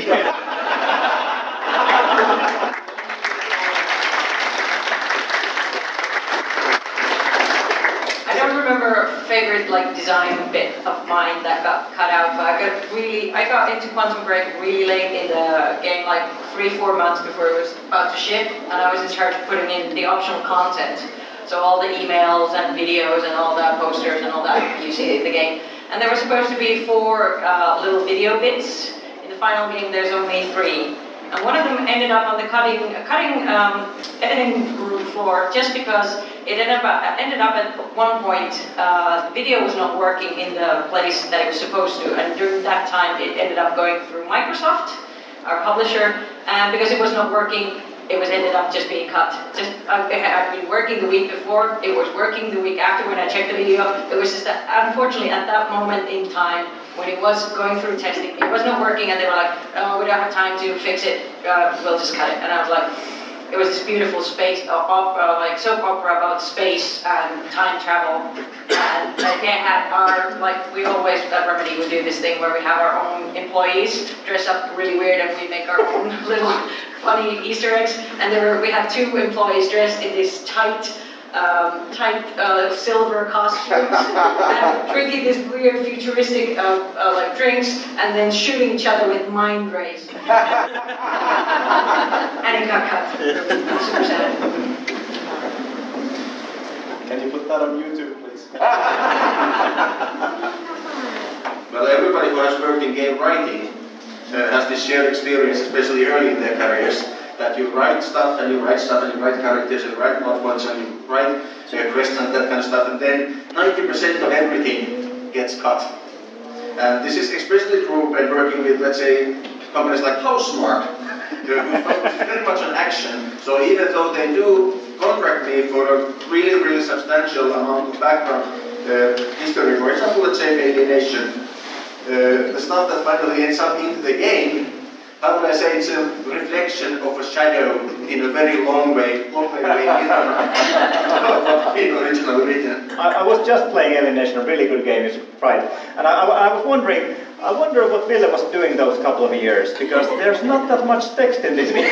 don't remember a favorite like design bit of mine that got cut out, but I got really I got into Quantum Break really late in the game, like three, four months before it was about to ship, and I was in charge of putting in the optional content. So all the emails and videos and all the posters and all that you see in the game. And there were supposed to be four uh, little video bits. In the final game, there's only three. And one of them ended up on the cutting, cutting um, editing room floor just because it ended up, ended up at one point uh, the video was not working in the place that it was supposed to. And during that time, it ended up going through Microsoft, our publisher, and because it was not working, it was ended up just being cut. Just I had been working the week before, it was working the week after when I checked the video. It was just that, unfortunately at that moment in time, when it was going through testing, it was not working and they were like, oh, we don't have time to fix it, uh, we'll just cut it. And I was like, it was this beautiful space, uh, opera, like soap opera about space and time travel. And like, they had our, like we always at Remedy would do this thing where we have our own employees dress up really weird and we make our own little funny Easter eggs, and there were, we had two employees dressed in these tight, um, tight uh, silver costumes, and drinking these weird futuristic uh, uh, like drinks, and then shooting each other with mind rays. And it got cut. I'm super sad. Can you put that on YouTube, please? Well, everybody who has worked in game writing Uh, has this shared experience, especially early in their careers, that you write stuff and you write stuff and you write characters and you write plot points and you write uh, questions and that kind of stuff, and then ninety percent of everything gets cut. And this is especially true when working with, let's say, companies like Housemark, who focus very much on action. So even though they do contract me for a really, really substantial amount of background uh, history. For example, let's say in Alienation, uh, the stuff that finally ends up into the game, how would I say, it's a reflection of a shadow in a very long way, long way, way in original written. I, I was just playing Alienation, a really good game, it's right. And I, I, I was wondering, I wonder what Ville was doing those couple of years, because there's not that much text in this game.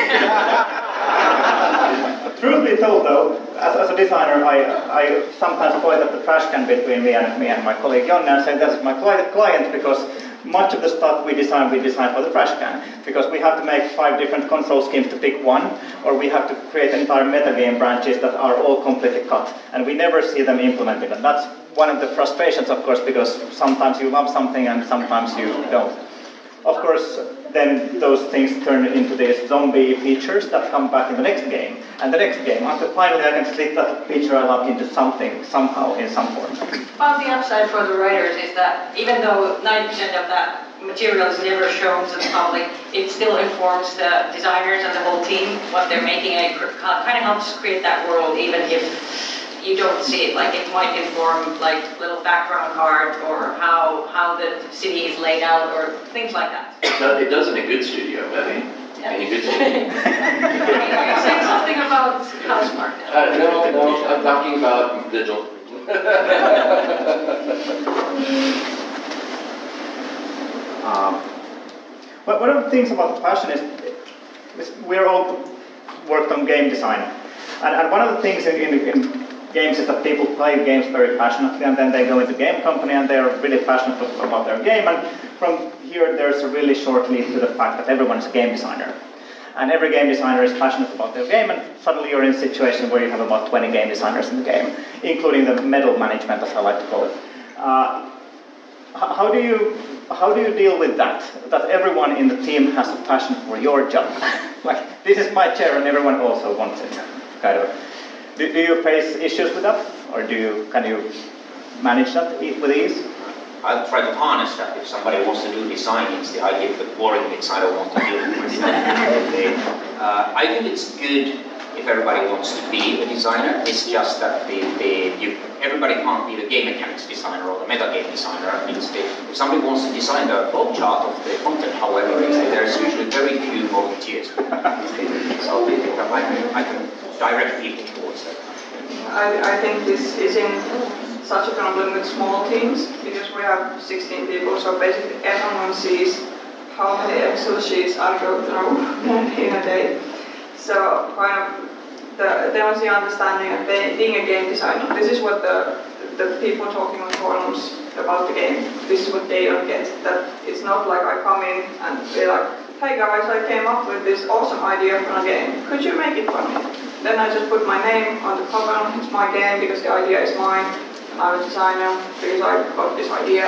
Truth be told, though, as, as a designer, I, I sometimes point at the trash can between me and me and my colleague Jonna and say that's my client, because much of the stuff we design, we design for the trash can. Because we have to make five different control schemes to pick one, or we have to create entire metagame branches that are all completely cut. And we never see them implemented. And that's one of the frustrations, of course, because sometimes you love something and sometimes you don't. Of course, then those things turn into these zombie features that come back in the next game, and the next game, until finally I can slip that feature I love into something, somehow, in some form. Well, the upside for the writers is that even though ninety percent of that material is never shown to the public, it still informs the designers and the whole team what they're making, and it kind of helps create that world, even if you don't see it. Like, it might inform like little background art, or how how the city is laid out, or things like that. It does in a good studio, I mean. Yeah. In a good studio. You're saying something about Housemark now. Uh, no, no, I'm talking about Vigil. um, but one of the things about passion is, is we're all worked on game design, and, and one of the things in, in, in games is that people play games very passionately, and then they go into game company and they're really passionate about their game, and from here there's a really short lead to the fact that everyone's a game designer. And every game designer is passionate about their game, and suddenly you're in a situation where you have about twenty game designers in the game, including the medal management, as I like to call it. Uh, how do you how do you deal with that? That everyone in the team has a passion for your job? Like, this is my chair and everyone also wants it, kind of. Do, do you face issues with that, or do you, can you manage that with ease? I try to harness that. If somebody wants to do design, it's the idea of the boring bits I don't want to do. uh, I think it's good if everybody wants to be a designer. It's just that the, the, you, everybody can't be the game mechanics designer or the meta game designer. It's the, if somebody wants to design the flow chart of the content, however, it's, there's usually very few volunteers. So I think I can, I can direct people towards that. I, I think this isn't such a problem with small teams, because we have sixteen people, so basically everyone sees how many Excel sheets are go through in a day. So kind of the, there was the understanding of being a game designer. This is what the, the people talking on forums about the game, this is what they don't get. That it's not like I come in and they're like, hey guys, I came up with this awesome idea for a game, could you make it for me? Then I just put my name on the cover, it's my game because the idea is mine, and I'm a designer because I got this idea.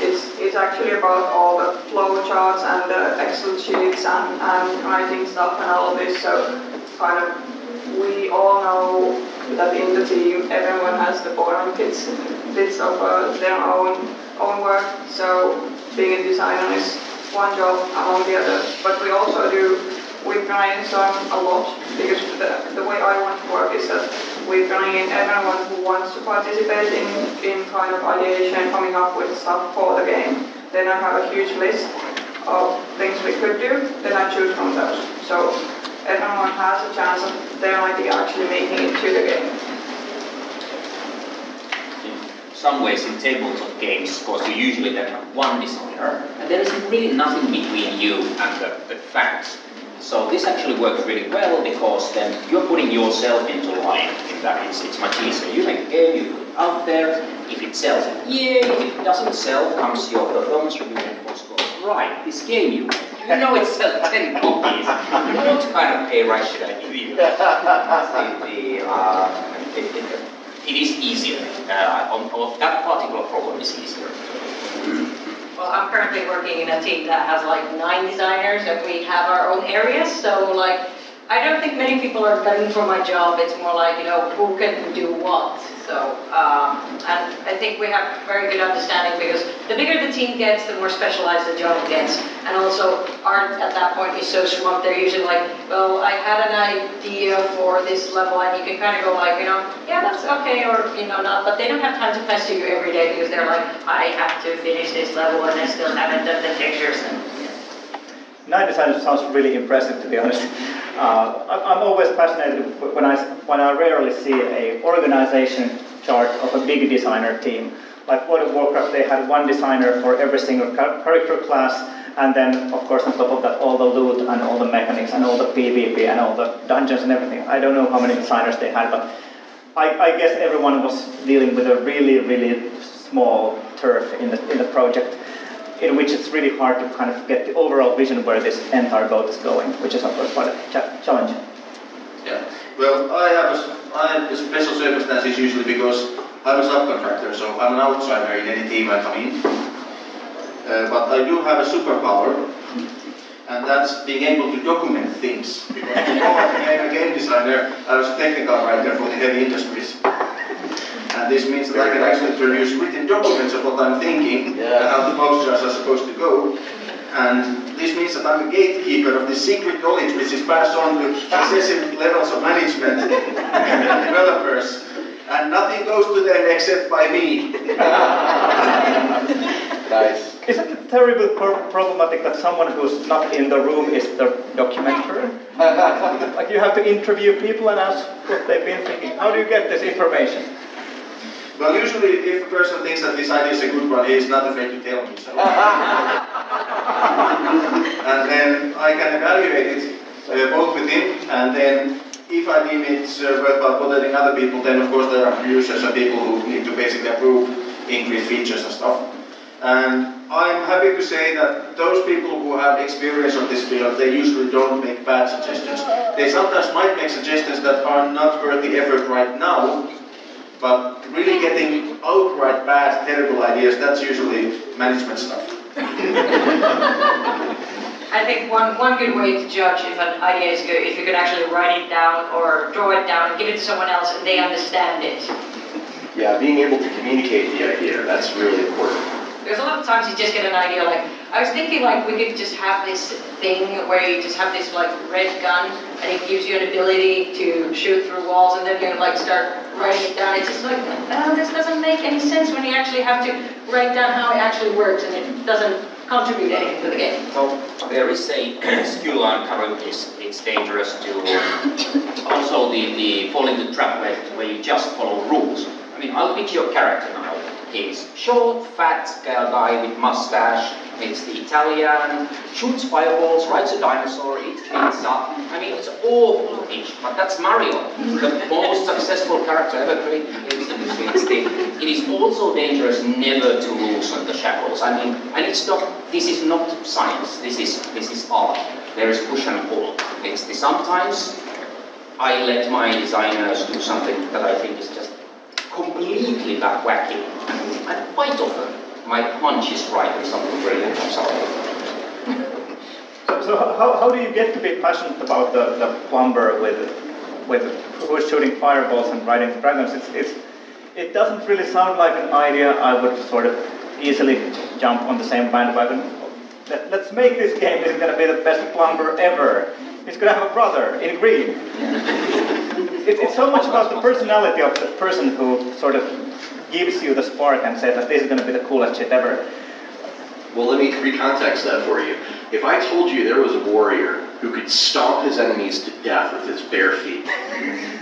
It's, it's actually about all the flow charts and the Excel sheets and, and writing stuff and all this, so kind of we all know that in the team everyone has the boring bits, bits of uh, their own, own work, so being a designer is one job among the others, but we also do, we brainstorm a lot, because the, the way I want to work is that we bring in everyone who wants to participate in, in kind of ideation, coming up with stuff for the game. Then I have a huge list of things we could do, then I choose from those. So everyone has a chance of their idea actually making it to the game. Some ways in tables of games, because you usually then have one designer, and there is really nothing between you and the, the facts. So this actually works really well, because then you're putting yourself into line in that. It's, it's much easier. You make a game, you put it out there, if it sells, yay! If it doesn't sell, comes your performance review and of course goes, right, this game you you know it sells ten copies. You don't kind of pay, right, should I give you? The, the, uh, the, the, It is easier. Uh, on, on that particular problem is easier. Well, I'm currently working in a team that has like nine designers, and we have our own areas. So, like, I don't think many people are coming for my job. It's more like, you know, who can do what. So, um, and I think we have very good understanding, because the bigger the team gets, the more specialized the job gets. And also, art at that point is so swamped. They're usually like, well, I had an idea for this level, and you can kind of go like, you know, yeah, that's okay, or, you know, not. But they don't have time to pester you every day, because they're like, I have to finish this level, and I still haven't done the pictures. And, yeah. ninety percent sounds really impressive, to be honest. Uh, I'm always fascinated when I, when I rarely see an organization chart of a big designer team. Like World of Warcraft, they had one designer for every single character class, and then, of course, on top of that, all the loot and all the mechanics and all the PvP and all the dungeons and everything. I don't know how many designers they had, but I, I guess everyone was dealing with a really, really small turf in the, in the project, in which it's really hard to kind of get the overall vision where this entire boat is going, which is of course quite a ch challenge. Yeah, well, I have a, I have a special circumstances usually, because I'm a subcontractor, so I'm an outsider in any team I come in. Uh, but I do have a superpower, and that's being able to document things. Because before I became a game designer, I was a technical writer for the heavy industries. And this means that I can actually produce written documents of what I'm thinking, yeah, and how the posters are supposed to go. And this means that I'm a gatekeeper of the secret knowledge which is passed on to successive levels of management and developers. And nothing goes to them except by me. Nice. Isn't it terribly problematic that someone who's not in the room is the documenter? Like, you have to interview people and ask what they've been thinking. How do you get this information? Well, usually if a person thinks that this idea is a good one, he is not afraid to tell me so. And then I can evaluate it uh, both with him, and then if I deem it's uh, worthwhile bothering other people, then of course there are users and people who need to basically approve increased features and stuff. And I'm happy to say that those people who have experience on this field, they usually don't make bad suggestions. They sometimes might make suggestions that are not worth the effort right now, but really getting outright bad, terrible ideas, that's usually management stuff. I think one, one good way to judge if an idea is good is if you can actually write it down or draw it down and give it to someone else and they understand it. Yeah, being able to communicate the idea, that's really important. There's a lot of times you just get an idea like, I was thinking like we could just have this thing where you just have this like red gun and it gives you an ability to shoot through walls, and then you like start writing it down. It's just like, oh, this doesn't make any sense when you actually have to write down how it actually works, and it doesn't contribute anything to the game. Well, there is a skill on currently, it's dangerous to also the, the falling the trap where you just follow rules. I mean, I'll pick your character now. He's short, fat guy with mustache, meets the Italian, shoots fireballs, rides a dinosaur, eats pizza. I mean, it's awful ish, but that's Mario, the most successful character ever created in games industry. It is also dangerous never to loosen the shackles. I mean, and it's not, this is not science, this is, this is art. There is push and pull. It's the, sometimes I let my designers do something that I think is just completely back wacky, and quite often my hunch is right and something brilliant comes out of it. So, so how, how do you get to be passionate about the, the plumber with with who's shooting fireballs and riding dragons? It's, it's it doesn't really sound like an idea I would sort of easily jump on the same bandwagon. Let, let's make this game. This is going to be the best plumber ever. He's going to have a brother in green. It, it's so much about the personality of the person who sort of gives you the spark and says that this is going to be the coolest shit ever. Well, let me recontext that for you. If I told you there was a warrior who could stomp his enemies to death with his bare feet,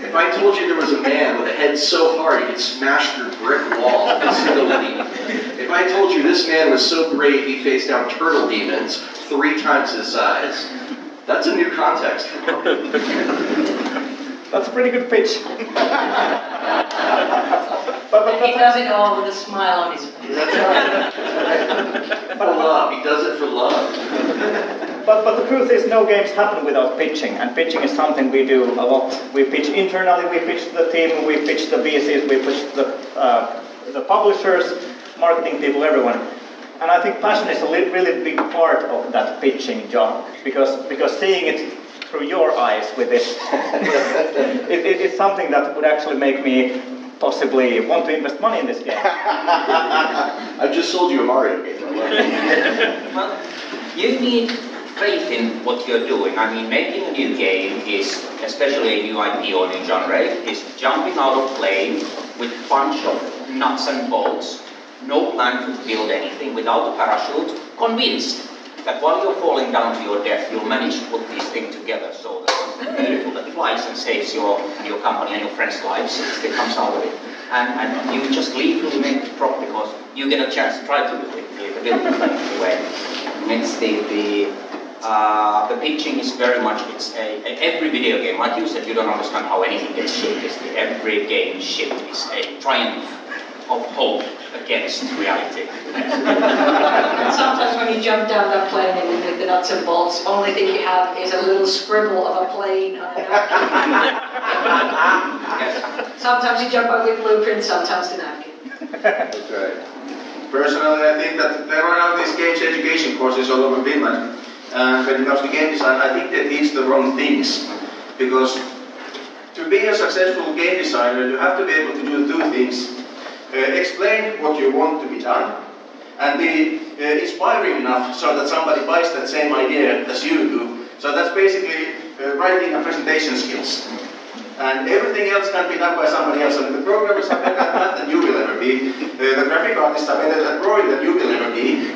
if I told you there was a man with a head so hard he could smash through brick walls with his, if I told you this man was so brave he faced down turtle demons three times his size, that's a new context. That's a pretty good pitch. but, but, but, he does it all with a smile on his face. That's right. For love. He does it for love. But, but the truth is, no games happen without pitching, and pitching is something we do a lot. We pitch internally, we pitch to the team, we pitch the V Cs, we pitch the, uh, the publishers, marketing people, everyone. And I think passion is a really big part of that pitching job, because, because seeing it through your eyes with this. it, it is something that would actually make me possibly want to invest money in this game. I've just sold you a Mario game. Well, you need faith in what you're doing. I mean, making a new game is, especially a new I P or new genre, is jumping out of plane with a bunch of nuts and bolts, no plan to build anything, without a parachute, convinced that while you're falling down to your death, you'll manage to put these things together so that something beautiful that flies and saves your, your company and your friends' lives, it comes out of it. And, and you just leave to make the prop because you get a chance to try to do it, to build it in a way. And it's the, the, uh, the pitching is very much, it's a, a, every video game, like you said, you don't understand how anything gets shipped. It's the every game shipped is a triumph of hope against reality. Sometimes when you jump down that plane with the nuts and bolts, only thing you have is a little scribble of a plane on a napkin. Sometimes you jump up with blueprints, sometimes the napkin. That's right. Personally, I think that there are now these games education courses all over Finland. And when it comes to game design, I think they teach the wrong things. Because to be a successful game designer, you have to be able to do two things. Uh, explain what you want to be done, and be uh, inspiring enough so that somebody buys that same idea as you do. So that's basically uh, writing and presentation skills. And everything else can be done by somebody else. I mean, the programmers are better at that than you will ever be. Uh, the graphic artists are better at drawing than you will ever be.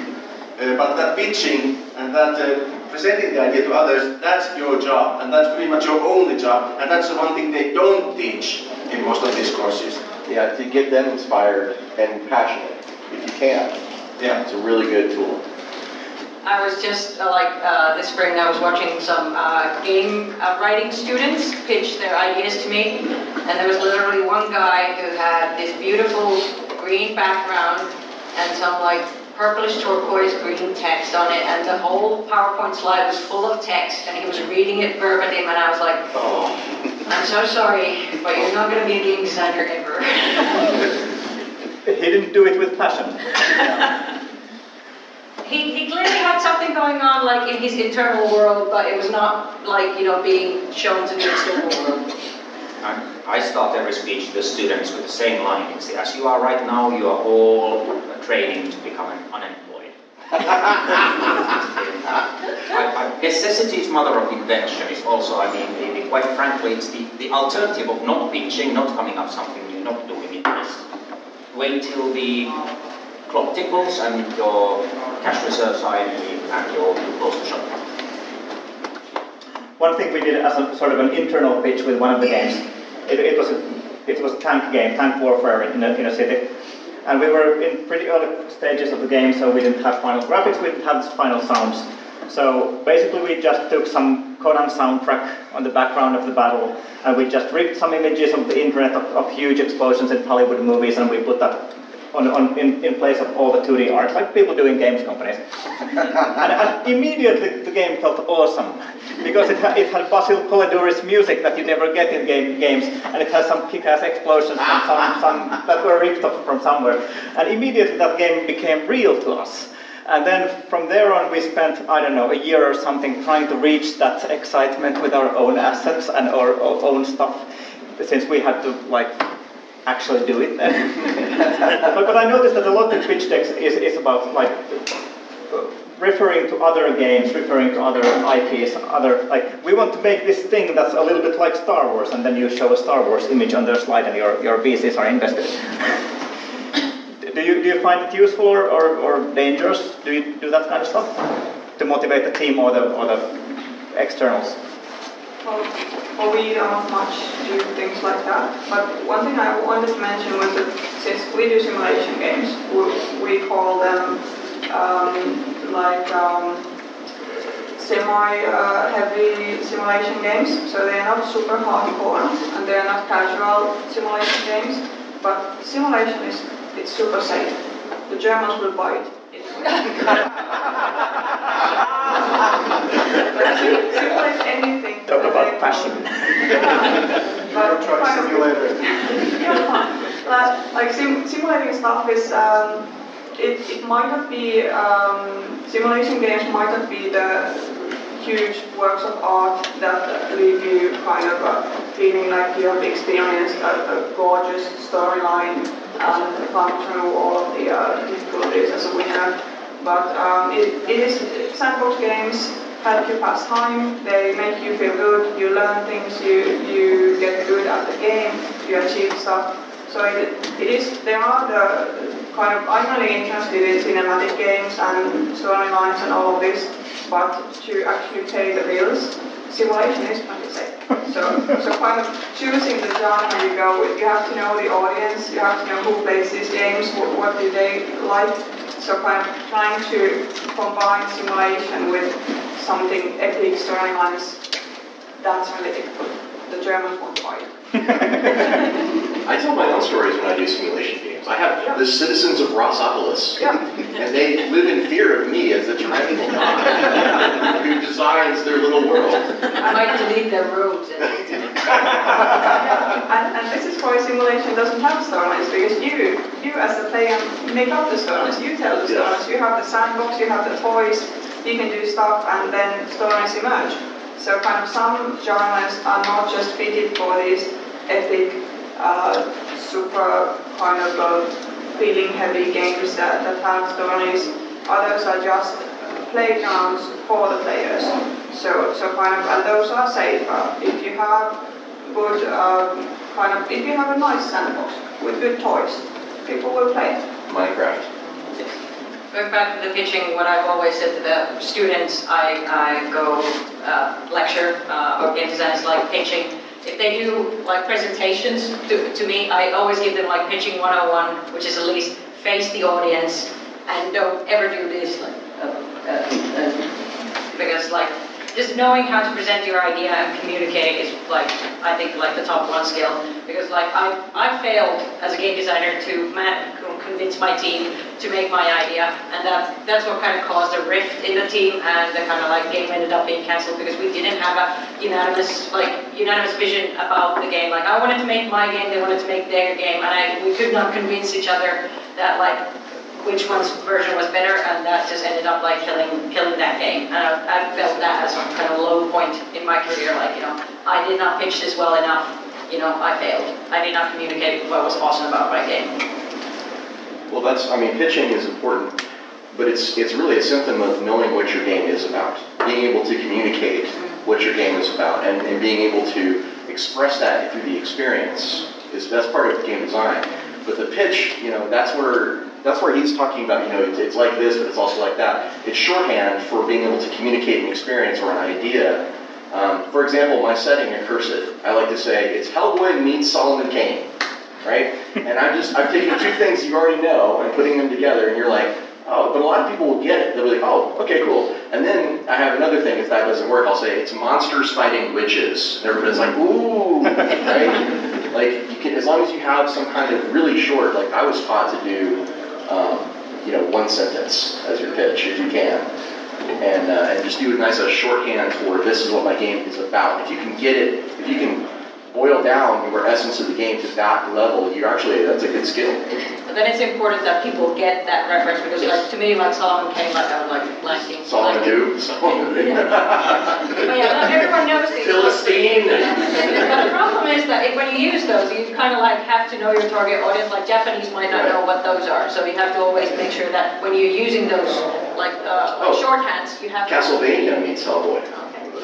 Uh, but that pitching and that uh, presenting the idea to others, that's your job. And that's pretty much your only job. And that's the one thing they don't teach in most of these courses. Yeah, to get them inspired and passionate, if you can. Yeah, it's a really good tool. I was just, uh, like, uh, this spring I was watching some uh, game uh, writing students pitch their ideas to me, and there was literally one guy who had this beautiful green background and some, like, purplish turquoise green text on it, and the whole PowerPoint slide was full of text, and he was reading it verbatim, and I was like, oh. I'm so sorry, but you're not going to be a game designer ever. He didn't do it with passion. Yeah. he, he clearly had something going on, like, in his internal world, but it was not, like, you know, being shown to the external world. I, I start every speech to the students with the same line. It's, as you are right now, you are all training to become unemployed. I, I, necessity is mother of invention is also, I mean, the, the, quite frankly, it's the, the alternative of not pitching, not coming up something new, not doing it. Wait till the clock tickles and your cash reserves are empty and you'll close the shop. One thing we did as a sort of an internal pitch with one of the games, it, it was a, it was a tank game, tank warfare in a, in a city. And we were in pretty early stages of the game, so we didn't have final graphics, we didn't have final sounds. So basically we just took some Conan soundtrack on the background of the battle, and we just ripped some images of the internet of, of huge explosions in Hollywood movies, and we put that on, on, in, in place of all the two D art, like people do in games companies. and, and immediately the game felt awesome, because it, ha it had Basil Polidori's music that you never get in game games, and it has some kick-ass explosions from some, some, that were ripped off from somewhere. And immediately that game became real to us. And then from there on we spent, I don't know, a year or something trying to reach that excitement with our own assets and our, our own stuff, since we had to, like, actually do it then. but, but I noticed that a lot of pitch decks is, is about, like, referring to other games, referring to other I Ps, other, like, we want to make this thing that's a little bit like Star Wars, and then you show a Star Wars image on their slide and your, your V Cs are invested. Do you, do you find it useful or, or, or dangerous? Do you do that kind of stuff to motivate the team or the, or the externals? Well, well, we don't much do things like that. But one thing I wanted to mention was that since we do simulation games, we, we call them um, like um, semi-heavy uh, simulation games. So they're not super hardcore and they're not casual simulation games. But simulation is it's super safe. The Germans will buy it. But simulate anything. Talk about passion. But truck simulator. Yeah, like, like sim simulating stuff is um, it it might not be um, simulation games might not be the huge works of art that leave you kind of uh, feeling like you have experienced a, a gorgeous storyline and gone through all of the uh, difficulties as we have. But um, it, it is sandbox games help you pass time. They make you feel good. You learn things. You you get good at the game. You achieve stuff. So it it is. There are the kind of I'm really interested in cinematic games and storylines and all of this, but to actually pay the bills, simulation is fantastic. So so kind of choosing the genre you go with, you have to know the audience. You have to know who plays these games. What, what do they like? So kind of trying to combine simulation with something epic storylines. That's really difficult. The Germans won't fight. I tell my own stories when I do simulation games. I have yeah. the citizens of Rosopolis, yeah. and they live in fear of me as the tyrannical god who designs their little world. I might delete their robes. And, and this is why simulation doesn't have storylines, because you, you as the player, make up the storylines. You tell the yeah. stories. You have the sandbox. You have the toys. You can do stuff, and then stories emerge. So kind of some genres are not just fitted for these epic, uh, super kind of uh, feeling-heavy games that, that have stories. Others are just playgrounds for the players. So so kind of, and those are safer. If you have good um, kind of, if you have a nice sandbox with good toys, people will play it. Minecraft. Going back to the pitching, what I've always said to the students, I, I go uh, lecture uh, or game designers like pitching. If they do like presentations to, to me, I always give them like pitching one oh one, which is at least face the audience and don't ever do this. Like, uh, uh, uh, because like just knowing how to present your idea and communicate is like, I think like the top one skill. Because like I, I failed as a game designer to man convince my team to make my idea, and that that's what kind of caused a rift in the team, and the kind of like game ended up being cancelled because we didn't have a unanimous like unanimous vision about the game. Like I wanted to make my game, they wanted to make their game, and I, we could not convince each other that like which one's version was better, and that just ended up like killing killing that game. And I, I felt that as a kind of low point in my career. Like you know, I did not pitch this well enough. You know, I failed. I did not communicate what was awesome about my game. Well, that's, I mean, pitching is important, but it's it's really a symptom of knowing what your game is about, being able to communicate what your game is about, and, and being able to express that through the experience. Is That's part of game design. But the pitch, you know, that's where that's where he's talking about, you know, it's, it's like this, but it's also like that. It's shorthand for being able to communicate an experience or an idea. Um, for example, my setting at Cursive, I like to say, it's Hellboy meets Solomon Kane. Right? And I'm just, I'm taking two things you already know and putting them together, and you're like, oh, but a lot of people will get it. They'll be like, oh, okay, cool. And then I have another thing, if that doesn't work, I'll say, it's monsters fighting witches. And everybody's like, ooh, right? Like, you can, as long as you have some kind of really short, like I was taught to do, um, you know, one sentence as your pitch, if you can. And, uh, and just do a nice uh, shorthand for this is what my game is about. If you can get it, if you can boil down your essence of the game to that level, you actually, that's a good skill. But then it's important that people get that reference, because yes. like to me, when Solomon came, like I was like blanking. Solomon who? Solomon who? But yeah, not everyone knows these. Philistine. But the problem is that if, when you use those, you kind of like have to know your target audience. Like Japanese might not right. know what those are, so you have to always make sure that when you're using those like uh, oh. shorthands, you have. Castlevania means Hellboy.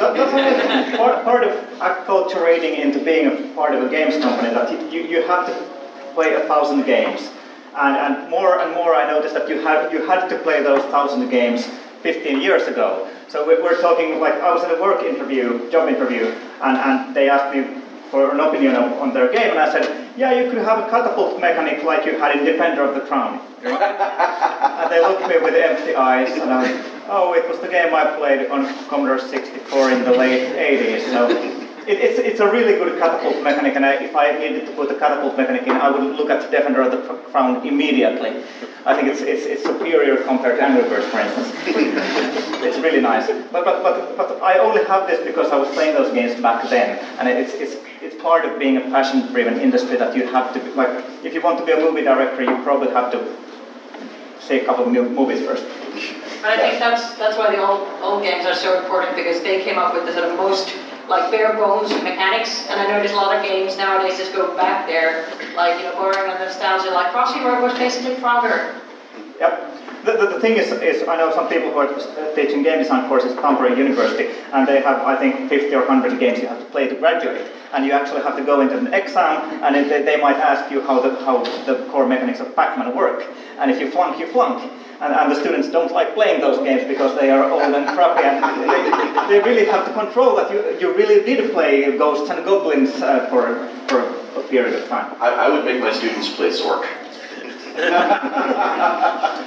That's part, part of acculturating into being a part of a games company, that you, you have to play a thousand games. And, and more and more I noticed that you had, you had to play those thousand games fifteen years ago. So we were talking, like I was at a work interview, job interview, and, and they asked me for an opinion on, on their game, and I said, yeah, you could have a catapult mechanic like you had in Defender of the Crown. And they looked at me with empty eyes, and I was, oh, it was the game I played on Commodore sixty-four in the late eighties. So it, it's it's a really good catapult mechanic, and I, if I needed to put a catapult mechanic in, I would look at Defender of the Crown immediately. I think it's it's, it's superior compared to Angry Birds, for instance. It's really nice. But, but but but I only have this because I was playing those games back then, and it's it's it's part of being a passion-driven industry that you have to be, like if you want to be a movie director, you probably have to see a couple of movies first. But I think that's that's why the old old games are so important, because they came up with the sort of most like bare bones mechanics. And I notice a lot of games nowadays just go back there, like, you know, borrowing on the nostalgia, like Crossy Road was basically Frogger. Yep. The, the, the thing is, is, I know some people who are teaching game design courses at Tampere University, and they have, I think, fifty or one hundred games you have to play to graduate. And you actually have to go into an exam, and it, they might ask you how the, how the core mechanics of Pac-Man work. And if you flunk, you flunk. And, and the students don't like playing those games because they are old and crappy, and they, they really have to control that you, you really did play Ghosts and Goblins uh, for, for a period of time. I, I would make my students play Zork.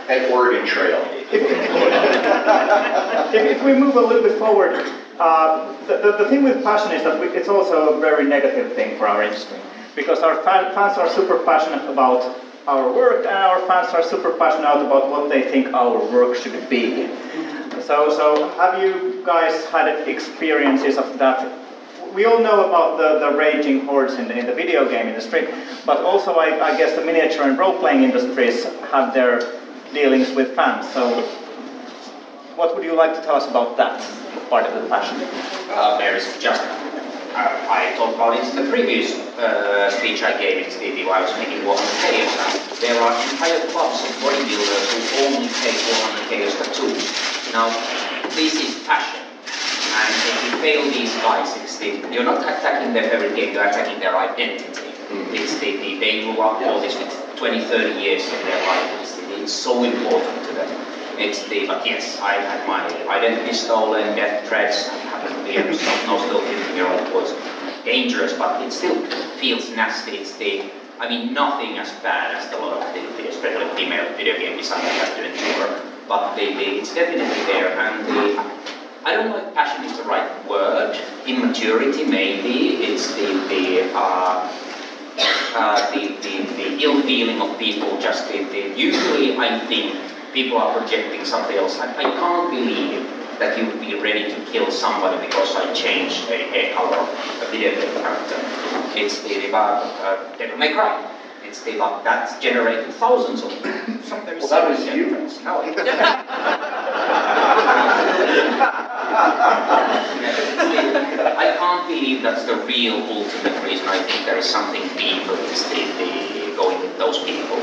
At Oregon Trail. if, if we move a little bit forward, uh, the, the, the thing with passion is that we, it's also a very negative thing for our industry, because our fan, fans are super passionate about our work, and our fans are super passionate about what they think our work should be. So, so have you guys had experiences of that? We all know about the, the raging hordes in the, in the video game industry, but also I, I guess the miniature and role-playing industries have their dealings with fans. So what would you like to tell us about that part of the passion? Uh, there is just, uh, I talked about it in the previous uh, speech I gave in T V while I was making one hundred chaos. There are entire clubs of bodybuilders who only take one hundred chaos tattoos. Now, this is passion. And if you fail these guys, it's the, you're not attacking them every game, you're attacking their identity. Mm-hmm. It's the, the, they grew up all this with twenty, thirty years of their life. It's, the, it's so important to them. It's the, but yes, I've had my identity stolen, death threats, happened to be a no still fifteen year old was dangerous, but it still feels nasty. It's the, I mean, nothing as bad as a lot of the, the especially female video game designers have to endure, but the, the, it's definitely there. And the, I don't know if passion is the right word. Immaturity, maybe. It's the the uh, uh, the, the the ill feeling of people. Just the, the usually, I think people are projecting something else. I, I can't believe that you would be ready to kill somebody because I changed a, a color of a video game character. It's the about uh, Devil May Cry. It's the like that's generated thousands of sometimes. Well, that was you. I can't believe that's the real ultimate reason. I think there is something deeper to going with those people,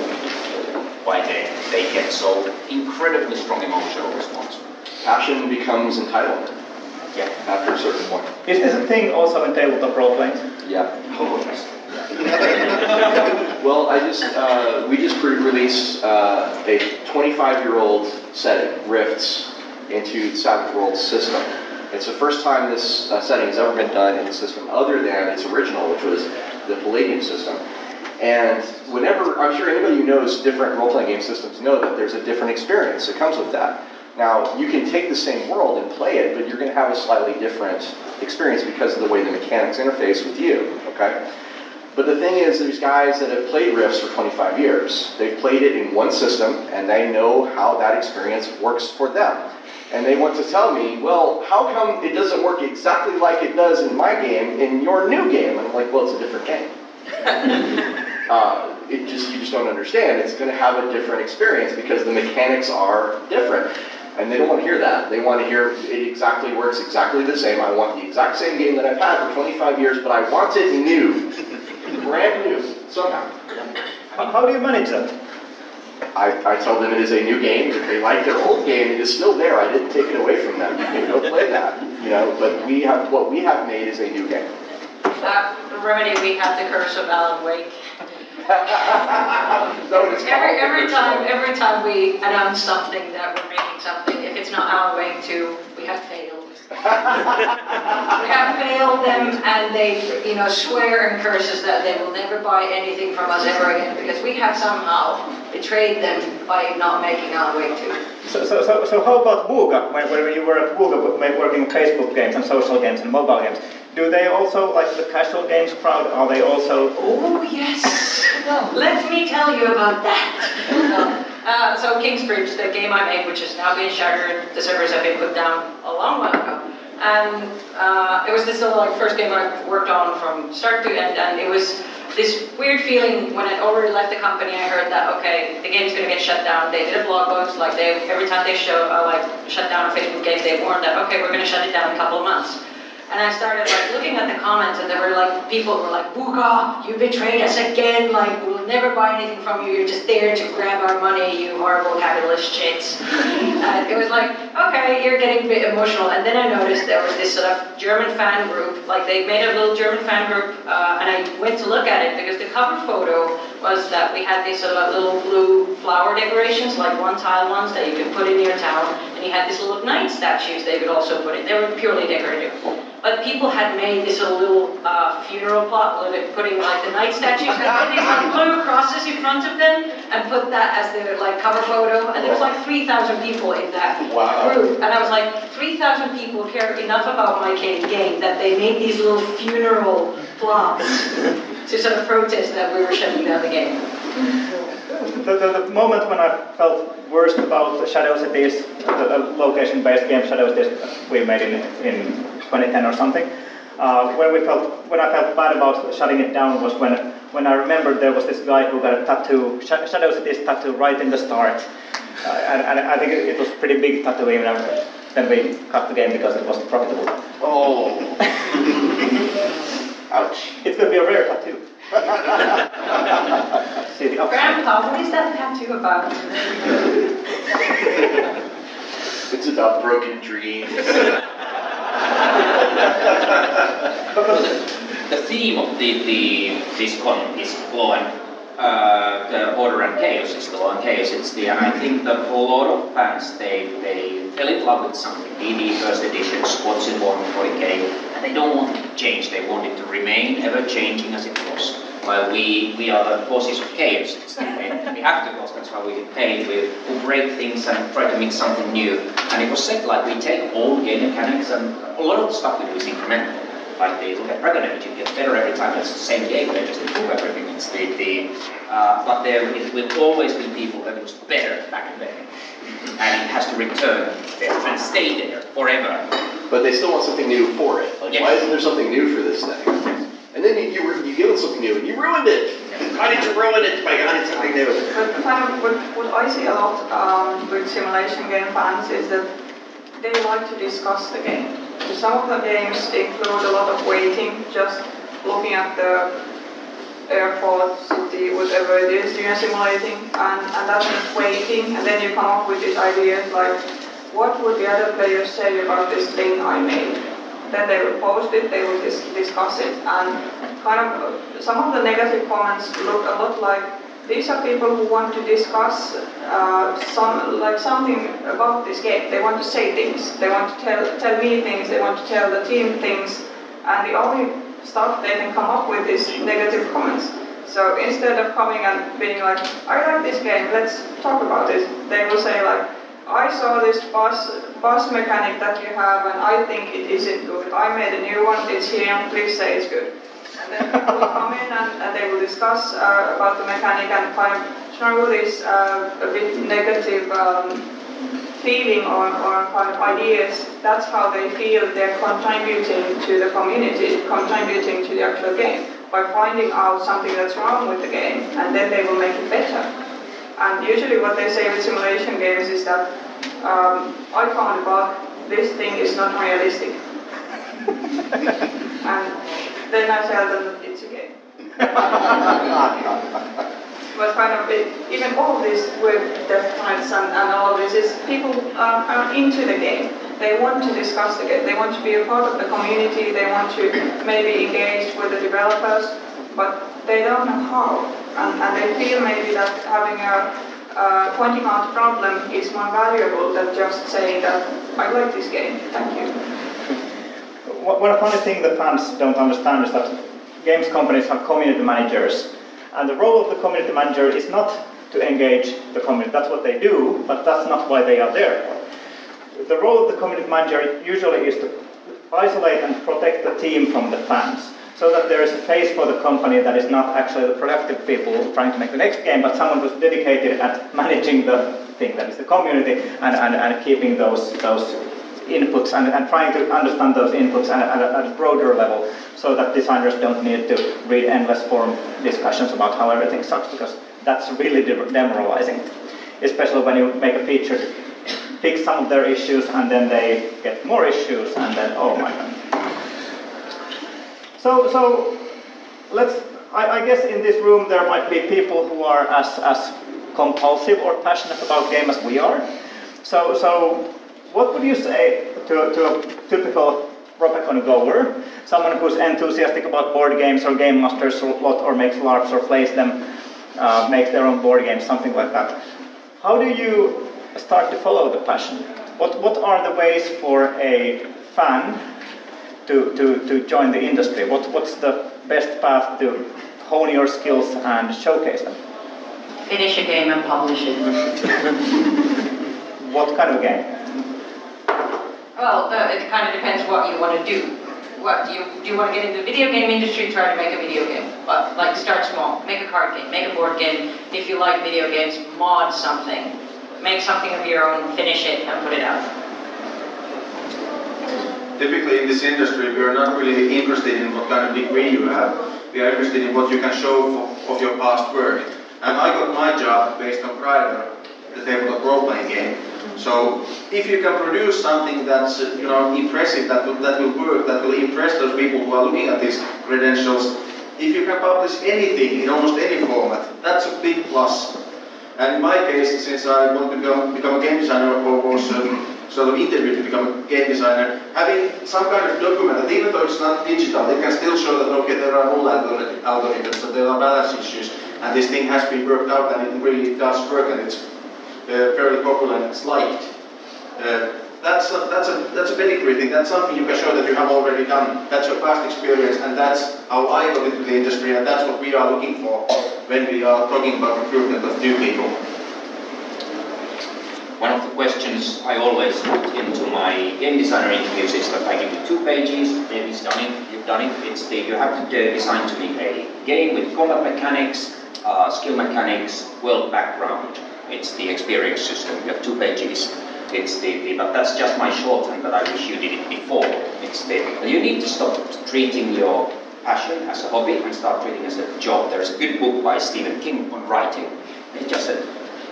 why they, they get so incredibly strong emotional response. Passion becomes entitlement. Yeah. After a certain point. Is this a thing also in tabletop role playing? Yeah. Oh, yes. Well, I just uh, we just released uh, a twenty-five year old setting, Rifts, into the Savage Worlds system. It's the first time this uh, setting has ever been done in a system other than its original, which was the Palladium system. And whenever, I'm sure anybody who knows different role-playing game systems know that there's a different experience that comes with that. Now, you can take the same world and play it, but you're going to have a slightly different experience because of the way the mechanics interface with you, okay? But the thing is, there's guys that have played Rifts for twenty-five years. They've played it in one system, and they know how that experience works for them. And they want to tell me, well, how come it doesn't work exactly like it does in my game, in your new game? And I'm like, well, it's a different game. uh, it just you just don't understand. It's going to have a different experience because the mechanics are different. And they don't want to hear that. They want to hear it exactly works exactly the same. I want the exact same game that I've had for twenty-five years, but I want it new. Brand new, somehow. How do you manage that? I, I tell them it is a new game. If they like their old game, it is still there. I didn't take it away from them. You can go play that, you know. But we have what we have made is a new game. Uh, Remedy, we have the curse of Alan Wake. every every time, every time we announce something that we're making something, if it's not Alan Wake two, we have failed. We have failed them, and they, you know, swear and curses that they will never buy anything from us ever again because we have somehow betrayed them by not making our way to. So, so, so, so how about Wooga? When, when you were at Wooga, working Facebook games and social games and mobile games, do they also, like the casual games crowd, are they also... Oh, yes! No. Let me tell you about that! uh, so, Kingsbridge, the game I made, which is now being shuttered, the servers have been put down a long while ago. And uh, it was this little, like, first game I worked on from start to end, and it was this weird feeling when I already left the company. I heard that, okay, the game's gonna get shut down. They did a blog post, like they every time they show uh, like shut down a Facebook game, they warned that, okay, we're gonna shut it down in a couple of months. And I started like looking at the comments, and there were like people who were like, "Wooga, you betrayed us again. Like we'll never buy anything from you. You're just there to grab our money, you horrible capitalist shits." And it was like, okay, you're getting a bit emotional. And then I noticed there was this sort of German fan group. Like they made a little German fan group, uh, and I went to look at it because the cover photo was that we had these sort of little blue flower decorations, like one tile ones that you could put in your town, and you had these little knight statues they could also put in. They were purely decorative. But people had made this little uh, funeral plot, putting like the knight statues and putting these like blue crosses in front of them, and put that as their like cover photo. And there was like three thousand people in that wow. group, and I was like, three thousand people care enough about my game that they made these little funeral plots to sort of protest that we were shutting down the game. The, the, the moment when I felt worst about Shadow Cities, the location-based game Shadow Cities we made in in. twenty ten or something. Uh, where we felt, when I felt bad about shutting it down was when when I remembered there was this guy who got a tattoo, sh Shadow City's tattoo right in the start, uh, and, and I think it, it was pretty big tattoo. Even after. Then we cut the game because it wasn't profitable. Oh, ouch! It's gonna be a rare tattoo. Grandpa, what is that tattoo about? It's about broken dreams. The theme of the, the this con is law and uh, the order and chaos. It's the law and chaos. It's the, and I think that a lot of fans they they fell in love with something. D and D first edition, what's involved in forty K, and they don't want it to change. They want it to remain ever changing as it was. Well, we we are the forces of chaos. It's the way we have to go. That's why we get paid. We will break things and try to make something new. And it was said like we take old game mechanics and a lot of the stuff we do is incremental. Like they look at Dragon Age, it gets better every time. It's the same game. They just improve everything. It's the, the uh, but there it will always be people that it was better back then, and it has to return there and stay there forever. But they still want something new for it. Like yes. Why isn't there something new for this thing? And then you, you, you give it something new, and you ruined it! How did you ruin it by adding something new? But kind of what, what I see a lot um, with simulation game fans is that they like to discuss the game. So some of the games include a lot of waiting, just looking at the airport, city, whatever it is you're simulating, and, and that means waiting, and then you come up with these ideas like, what would the other players say about this thing I made? Then they will post it, they will dis discuss it, and kind of some of the negative comments look a lot like these are people who want to discuss uh, some like something about this game. They want to say things, they want to tell tell me things, they want to tell the team things, and the only stuff they can come up with is negative comments. So instead of coming and being like, I like this game, let's talk about it, they will say like, I saw this bus, bus mechanic that you have, and I think it isn't good. I made a new one, it's here, and please say it's good. And then people will come in and, and they will discuss uh, about the mechanic and kind of general this uh, a bit negative um, feeling or, or kind of ideas. That's how they feel they're contributing to the community, contributing to the actual game, by finding out something that's wrong with the game, and then they will make it better. And usually what they say with simulation games is that um, I found a bug, this thing is not realistic. And then I tell them it's a game. But kind of it, even all of this with death threats and, and all of this is people um, are into the game. They want to discuss the game. They want to be a part of the community. They want to maybe engage with the developers. But they don't know how, and, and they feel maybe that having a uh, pointing out problem is more valuable than just saying that I like this game, thank you. What, what a funny thing the fans don't understand is that games companies have community managers, and the role of the community manager is not to engage the community. That's what they do, but that's not why they are there. The role of the community manager usually is to isolate and protect the team from the fans, so that there is a face for the company that is not actually the productive people trying to make the next game, but someone who's dedicated at managing the thing that is the community and, and, and keeping those, those inputs and, and trying to understand those inputs at, at, a, at a broader level, so that designers don't need to read endless form discussions about how everything sucks, because that's really de- demoralizing, especially when you make a feature to fix some of their issues and then they get more issues and then, oh my god. So, so let's, I, I guess in this room there might be people who are as, as compulsive or passionate about game as we are. So, so what would you say to, to a typical Ropecon goer, someone who's enthusiastic about board games or game masters a lot, or makes LARPs or plays them, uh, makes their own board games, something like that? How do you start to follow the passion? What what are the ways for a fan to to, to join the industry? What what's the best path to hone your skills and showcase them? Finish a game and publish it. What kind of game? Well, no, it kind of depends what you want to do. What do you do? You want to get into the video game industry? Try to make a video game, but like start small. Make a card game, make a board game. If you like video games, mod something. Make something of your own, finish it, and put it out. Typically in this industry, we are not really interested in what kind of degree you have. We are interested in what you can show for, of your past work. And I got my job based on Frider, the tabletop role-playing game. So if you can produce something that's, you know, impressive, that will, that will work, that will impress those people who are looking at these credentials, if you can publish anything in almost any format, that's a big plus. And in my case, since I want to become, become a game designer, or was um, sort of interviewed to become a game designer, having some kind of document that even though it's not digital, it can still show that, okay, there are rule algorithms, so there are balance issues, and this thing has been worked out, and it really does work, and it's uh, fairly popular and it's liked. Uh, that's, a, that's, a, that's a pedigree thing, that's something you can show that you have already done, that's your past experience, and that's how I got into the industry, and that's what we are looking for when we are talking about recruitment of new people. One of the questions I always put into my game designer interviews is that I give you two pages, maybe it's done it, you've done it, it's the, you have to design to me a game with combat mechanics, uh, skill mechanics, world background, it's the experience system, you have two pages. It's the, the, but that's just my shorthand that I wish you did it before. It's the, you need to stop treating your passion as a hobby and start treating it as a job. There's a good book by Stephen King on writing. He just said,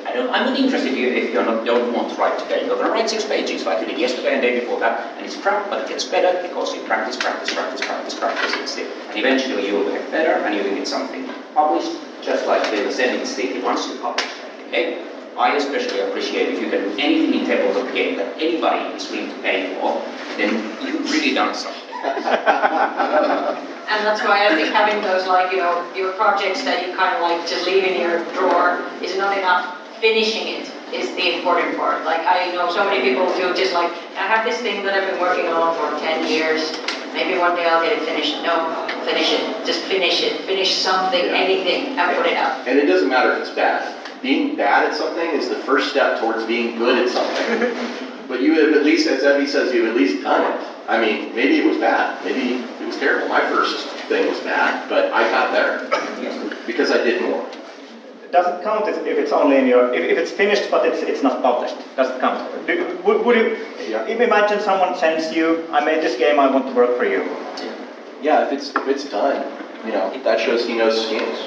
I don't, I'm not interested in you if you don't want to write today. You're going to write six pages like you did yesterday and the day before that, and it's crap, but it gets better because you practice, practice, practice, practice, practice. It's the, and eventually you'll get better and you'll get something published, just like they were saying it's the once you publish. Okay? I especially appreciate if you can do anything in tabletop game that anybody is willing to pay for, then you've really done something. And that's why I think having those, like, you know, your projects that you kind of like just leave in your drawer is not enough. Finishing it is the important part. Like, I know so many people who just like, I have this thing that I've been working on for ten years. Maybe one day I'll get it finished. No, finish it. Just finish it. Finish something, yeah. anything, and put it out. And it doesn't matter if it's bad. Being bad at something is the first step towards being good at something. But you have at least, as Evie says, you've at least done it. I mean, maybe it was bad. Maybe it was terrible. My first thing was bad, but I got there because I did more. Does it count if it's only in your, if, if it's finished but it's it's not published? Does it count? Do, would, would you, yeah. If imagine someone sends you, I made this game, I want to work for you. Yeah, if it's, if it's done, you know, that shows he knows his games.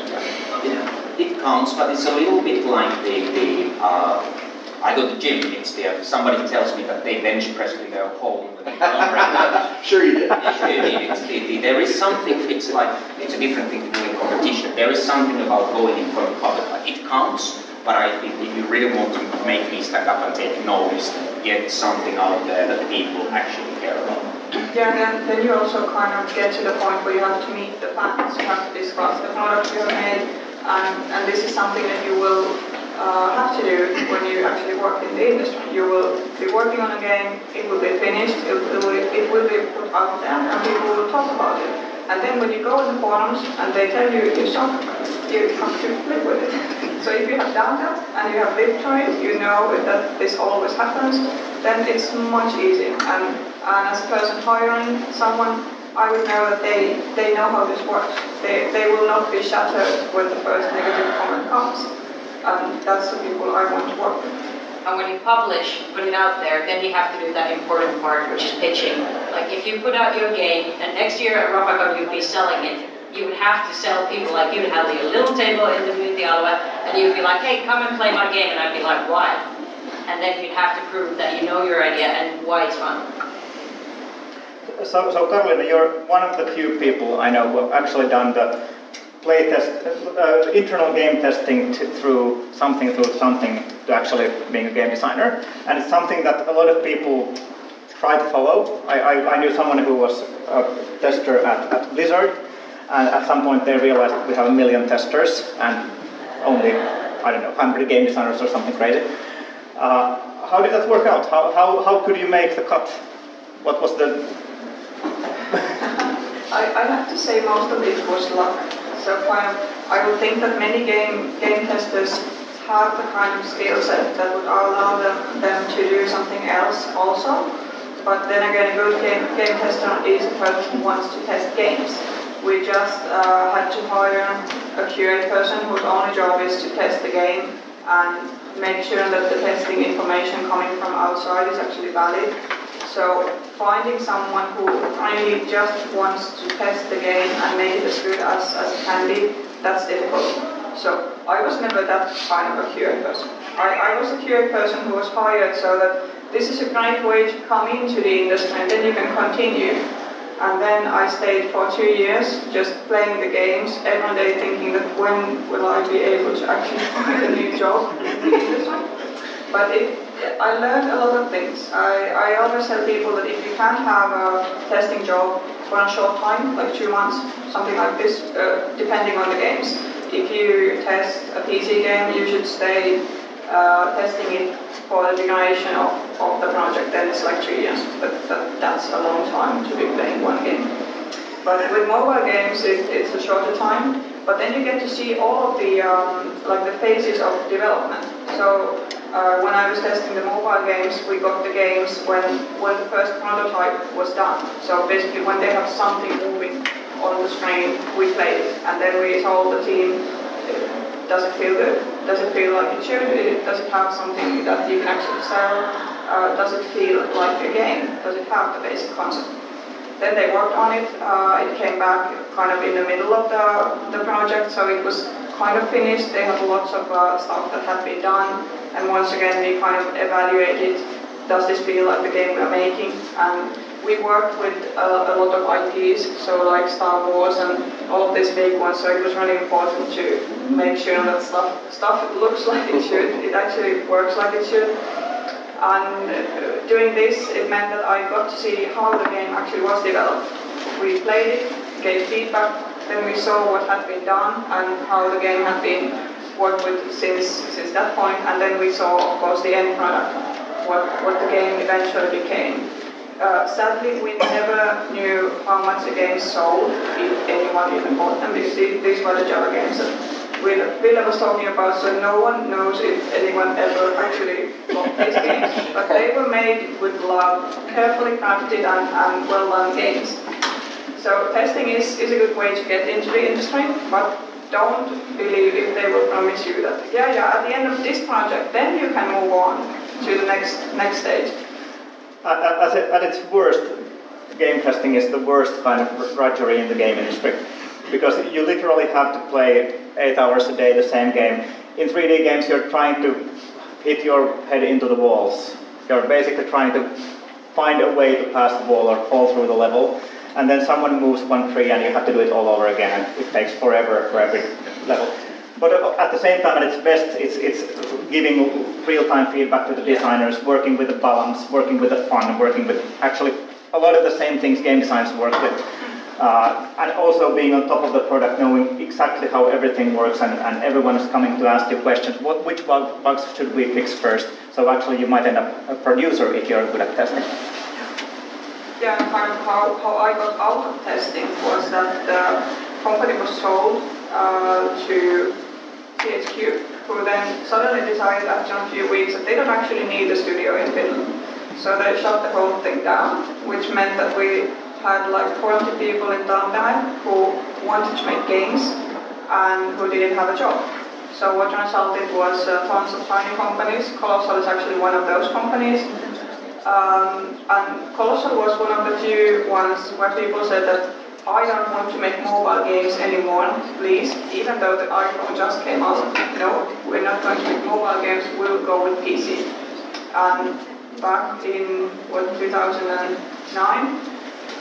Yeah. It counts, but it's a little bit like the, the uh, I go to the gym, it's there, somebody tells me that they bench pressed in their home. Sure you did. It's, it, it, there is something, it's like, it's a different thing to do in competition. There is something about going in front of public. It counts, but I think if you really want to make me stand up and take noise, get something out there that people actually care about. Yeah, then, then you also kind of get to the point where you have to meet the fans, you have to discuss the product you made. Um, and this is something that you will uh, have to do when you actually work in the industry. You will be working on a game, it will be finished, it will, it will be put out there, and people will talk about it. And then when you go in the forums and they tell you you suck, you have to live with it. So if you have done that and you have lived through it, you know that this always happens, then it's much easier. And, and as a person hiring someone, I would know that they, they know how this works. They, they will not be shattered when the first negative comment comes. And that's the people I want to work with. And when you publish, put it out there, then you have to do that important part, which is pitching. Like if you put out your game, and next year at Rapagon you'd be selling it, you would have to sell people, like you'd have your little table in the Myyntialue, and you'd be like, hey, come and play my game, and I'd be like, why? And then you'd have to prove that you know your idea and why it's fun. So, so Karoliina, you're one of the few people I know who have actually done the play test, uh, internal game testing to, through something through something to actually being a game designer. And it's something that a lot of people try to follow. I, I, I knew someone who was a tester at, at Blizzard, and at some point they realized that we have a million testers and only, I don't know, one hundred game designers or something crazy. Uh, how did that work out? How, how, how could you make the cut? What was the... I, I have to say most of it was luck. So um, I would think that many game game testers have the kind of skill set that would allow them, them to do something else also. But then again, a good game, game tester is a person who wants to test games. We just uh, had to hire a Q A person whose only job is to test the game and make sure that the testing information coming from outside is actually valid. So finding someone who only just wants to test the game and make it as good as, as it can be, that's difficult. So I was never that kind of a Q A person. I, I was a Q A person who was hired so that this is a great way to come into the industry and then you can continue. And then I stayed for two years just playing the games every day thinking that when will I be able to actually find a new job in the industry. But it, I learned a lot of things. I, I always tell people that if you can't have a testing job for a short time, like two months, something like this, uh, depending on the games, if you test a P C game, you should stay uh, testing it for the duration of, of the project. Then it's like three years, but that, that's a long time to be playing one game. But with mobile games, it, it's a shorter time. But then you get to see all of the um, like the phases of development. So. Uh, when I was testing the mobile games, we got the games when, when the first prototype was done. So basically when they have something moving on the screen, we played it. And then we told the team, does it feel good? Does it feel like it should? Does it have something that you can actually sell? Uh, does it feel like a game? Does it have the basic concept? Then they worked on it. Uh, it came back kind of in the middle of the, the project, so it was kind of finished. They had lots of uh, stuff that had been done. And once again, we kind of evaluated, does this feel like the game we are making? And we worked with uh, a lot of I Ps, so like Star Wars and all of these big ones, so it was really important to make sure that stuff, stuff looks like it should, it actually works like it should. And doing this, it meant that I got to see how the game actually was developed. We played it, gave feedback, then we saw what had been done and how the game had been worked with since, since that point, and then we saw, of course, the end product, what, what the game eventually became. Uh, sadly, we never knew how much the game sold, if anyone even bought them, because these were the Java games that Ville, Ville was talking about, so no one knows if anyone ever actually bought these games, but they were made with love, carefully crafted and, and well-done games. So testing is, is a good way to get into the industry, but don't believe if they will promise you that, yeah, yeah, at the end of this project, then you can move on to the next next stage. At, at, at its worst, game testing is the worst kind of drudgery in the game industry, because you literally have to play eight hours a day the same game. In three D games, you're trying to hit your head into the walls. You're basically trying to find a way to pass the wall or fall through the level. And then someone moves one tree and you have to do it all over again, and it takes forever for every level. But at the same time, at its best, it's, it's giving real-time feedback to the designers, working with the balance, working with the fun, working with actually a lot of the same things game designers work with. Uh, and also being on top of the product, knowing exactly how everything works, and, and everyone is coming to ask you questions. What, which bug, bugs should we fix first? So actually you might end up a producer if you're good at testing. Yeah, kind of how, how I got out of testing was that the company was sold uh, to T H Q, who then suddenly decided after a few weeks that they don't actually need a studio in Finland. So they shut the whole thing down, which meant that we had like forty people in Dungeon who wanted to make games and who didn't have a job. So what resulted was uh, tons of tiny companies. Colossal is actually one of those companies. Um, and Colossal was one of the few ones where people said that I don't want to make mobile games anymore, please. Even though the iPhone just came out, no, we're not going to make mobile games, we'll go with P C. And back in, what, two thousand nine,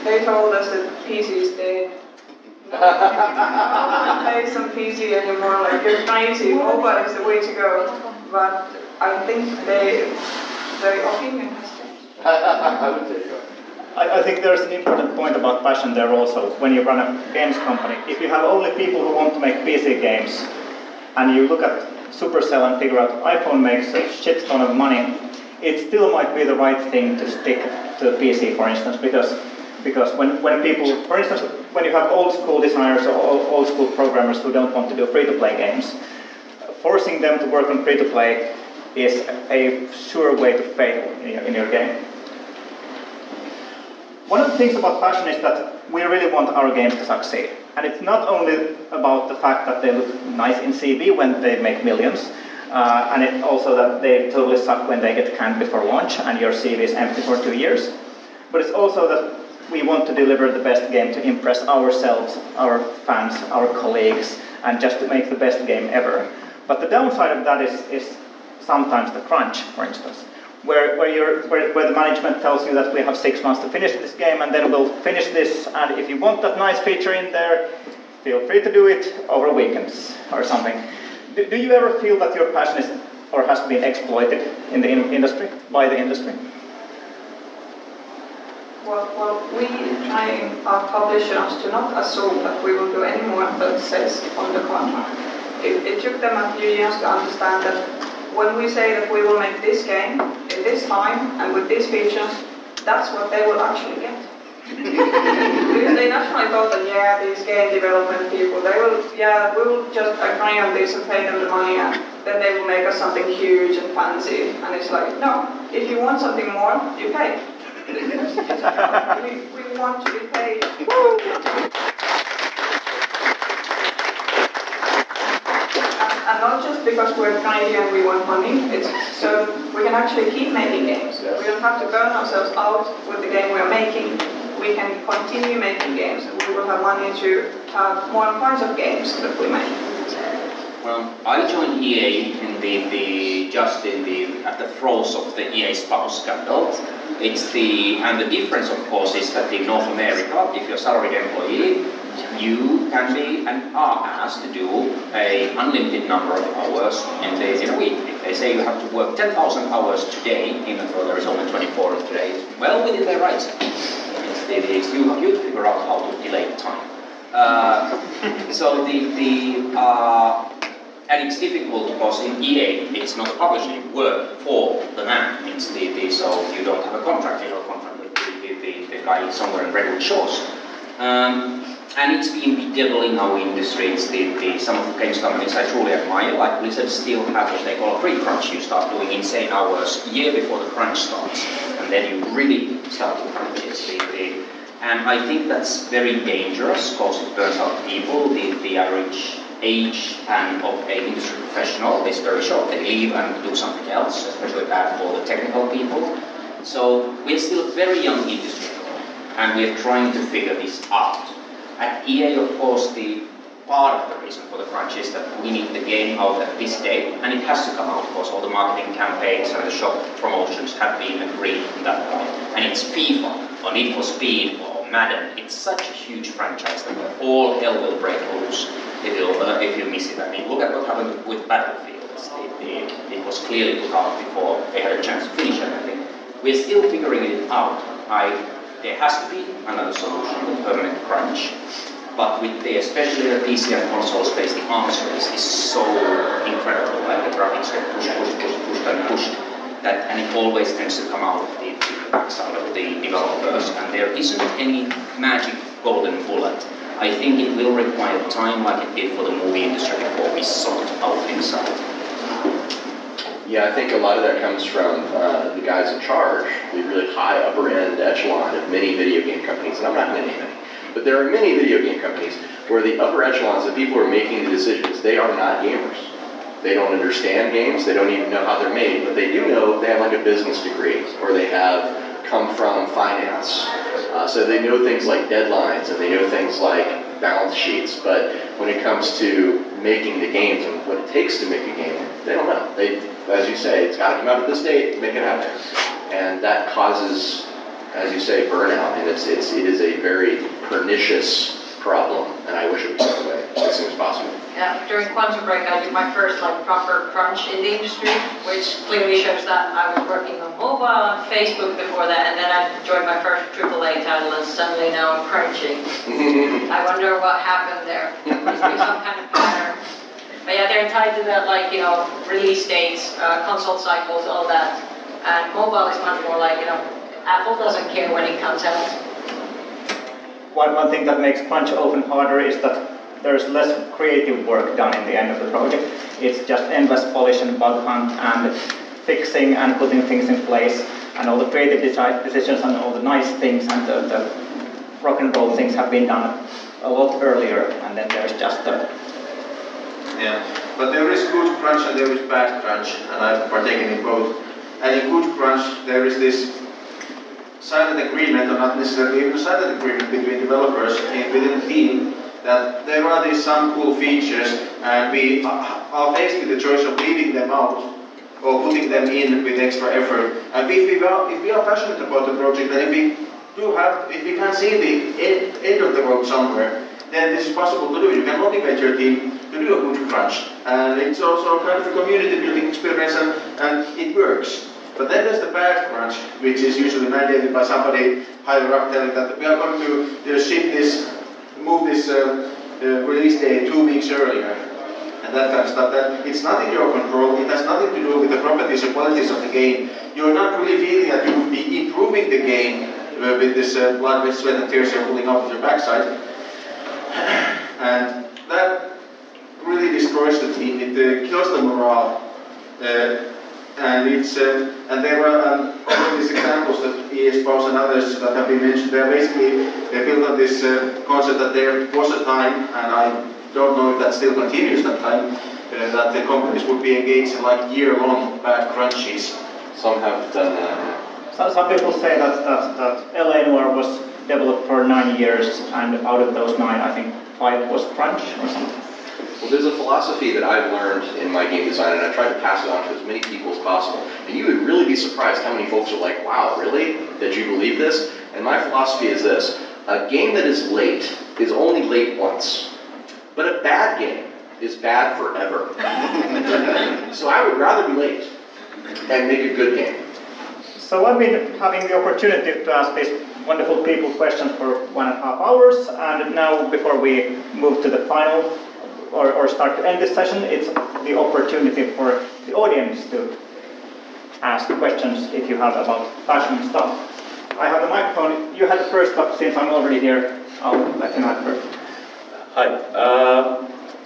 they told us that P C is dead. I don't play some P C anymore, like you're crazy, mobile is the way to go. But I think they, their opinion has changed. I, I think there's an important point about passion there also, when you run a games company. If you have only people who want to make P C games, and you look at Supercell and figure out iPhone makes a shit ton of money, it still might be the right thing to stick to P C, for instance, because Because when, when people, for instance, when you have old school designers or old school programmers who don't want to do free-to-play games, forcing them to work on free-to-play is a sure way to fail in your, in your game. One of the things about passion is that we really want our games to succeed. And it's not only about the fact that they look nice in C V when they make millions, uh, and it also that they totally suck when they get canned before launch and your C V is empty for two years, but it's also that we want to deliver the best game to impress ourselves, our fans, our colleagues, and just to make the best game ever. But the downside of that is, is sometimes the crunch, for instance, where, where, you're, where, where the management tells you that we have six months to finish this game, and then we'll finish this, and if you want that nice feature in there, feel free to do it over weekends or something. Do, do you ever feel that your passion is or has been exploited in the in- industry, by the industry? Well, well, we try our publishers to not assume that we will do any more than says on the contract. It, it took them a few years to understand that when we say that we will make this game in this time and with these features, that's what they will actually get. Because they naturally thought that, yeah, these game development people, they will, yeah, we will just agree on this and pay them the money and then they will make us something huge and fancy. And it's like, no, if you want something more, you pay. we, we want to be paid. Woo! And, and not just because we're tiny and we want money, it's so we can actually keep making games. We don't have to burn ourselves out with the game we are making. We can continue making games and we will have money to have more kinds of games that we make. Well, I joined E A in the, the just in the at the throes of the E A spouse scandal. It's the, and the difference, of course, is that in North America, if you're a salaried employee, you can be and are asked to do an unlimited number of hours and days in a week. If they say you have to work ten thousand hours today, even though there is only twenty-four today, well, within their rights. It's, it is, you have to figure out how to delay time. Uh, so the, the uh, and it's difficult because in E A, it's not publishing, you work for the man. It's the, the, so you don't have a contract, you don't contract with the, the, the, the guy somewhere in Redwood Shores. Um, and it's been the devil in our industry. It's the, the, some of the games companies I truly admire, like Blizzard, still have what they call a pre-crunch. You start doing insane hours a year before the crunch starts, and then you really start to crunch. It's the, the, and I think that's very dangerous because it burns out people, the, the average age and of an industry professional is very short. They leave and do something else, especially bad for the technical people. So we're still a very young industry, and we're trying to figure this out. At E A, of course, the part of the reason for the crunch is that we need the game out at this date, and it has to come out, because all the marketing campaigns and the shop promotions have been agreed at that point. And it's FIFA, or Need for Speed, or Madden. It's such a huge franchise that all hell will break loose if you, uh, if you miss it. I mean, look at what happened with Battlefield. It, it, it was clearly put out before they had a chance to finish everything. We're still figuring it out. I, there has to be another solution with permanent crunch. But with the, especially the P C and console space, the answer is, is so incredible. Like the graphics get pushed, pushed, pushed, pushed, and pushed. That, and it always tends to come out of the, the backside of the developers. And there isn't any magic golden bullet. I think it will require time like it did for the movie industry before we sort out inside. Yeah, I think a lot of that comes from uh, the guys in charge, the really high upper end echelon of many video game companies, and I'm not naming any, but there are many video game companies where the upper echelons, the people who are making the decisions, they are not gamers. They don't understand games. They don't even know how they're made, but they do know they have like a business degree or they have come from finance. Uh, so they know things like deadlines and they know things like balance sheets, but when it comes to making the games and what it takes to make a game, they don't know. They, as you say, it's got to come out at this date, make it happen. And that causes, as you say, burnout, and it's, it's, it is a very pernicious problem, and I wish it was that way as soon as possible. Yeah, during Quantum Break, I did my first like proper crunch in the industry, which clearly shows that I was working on mobile and Facebook before that, and then I joined my first triple A title, and suddenly now I'm crunching. I wonder what happened there. There must be some kind of pattern. But yeah, they're tied to that, like, you know, release dates, uh, console cycles, all that. And mobile is much more like, you know, Apple doesn't care when it comes out. One, one thing that makes crunch often harder is that there's less creative work done in the end of the project. It's just endless polish and bug hunt and fixing and putting things in place, and all the creative decisions and all the nice things and the, the rock and roll things have been done a lot earlier, and then there's just the... Yeah, but there is good crunch and there is bad crunch, and I've partaken in both. And in good crunch there is this silent agreement, or not necessarily even a silent agreement, between developers and within the team that there are these some cool features, and we are faced with the choice of leaving them out or putting them in with extra effort. And if we are, if we are passionate about the project, and if we do have, if we can see the end, end of the road somewhere, then this is possible to do. You can motivate your team to do a good crunch, and it's also kind of a community building experience, and, and it works. But then there's the bad crunch, which is usually mandated by somebody higher up telling that we are going to ship this, move this uh, uh, release day two weeks earlier, and that kind of stuff. That it's not in your control. It has nothing to do with the properties or qualities of the game. You're not really feeling that you would be improving the game uh, with this uh, blood, with sweat, and tears you're pulling out of your backside, and that really destroys the team. It uh, kills the morale. Uh, And it's uh, and there are um, all these examples that E A spouse and others that have been mentioned. They're basically they built on this uh, concept that there was a time, and I don't know if that still continues. That time uh, that the companies would be engaged in like year-long bad crunches. Some have done that. Some, some people say that that that L A Noire was developed for nine years, and out of those nine, I think five was crunch or something. Well, there's a philosophy that I've learned in my game design, and I've tried to pass it on to as many people as possible. And you would really be surprised how many folks are like, wow, really? That you believe this? And my philosophy is this. A game that is late is only late once. But a bad game is bad forever. So I would rather be late and make a good game. So I've been having the opportunity to ask these wonderful people questions for one and a half hours. And now, before we move to the final, Or, or start to end this session, it's the opportunity for the audience to ask questions if you have about fashion stuff. I have the microphone. You had the first, but since I'm already here, I'll let you have first. Hi. Uh,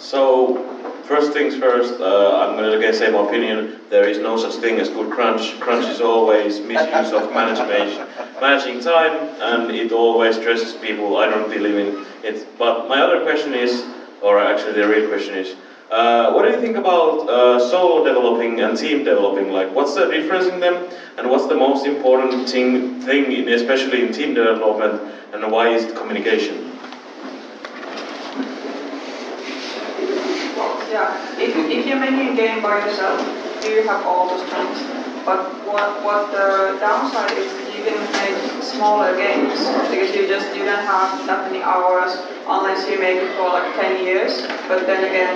so, first things first, uh, I'm going to again say my opinion. There is no such thing as good crunch. Crunch is always misuse of management, managing time, and it always stresses people. I don't believe in it. But my other question is, or actually the real question is, uh, what do you think about uh, solo developing and team developing? Like, what's the difference in them, and what's the most important thing, thing in, especially in team development, and why is it communication? Yeah, if, if you're making a game by yourself, you have all the strengths, but what, what the downside is, you can make smaller games, because you just you don't have that many hours, unless you make it for like ten years, but then again,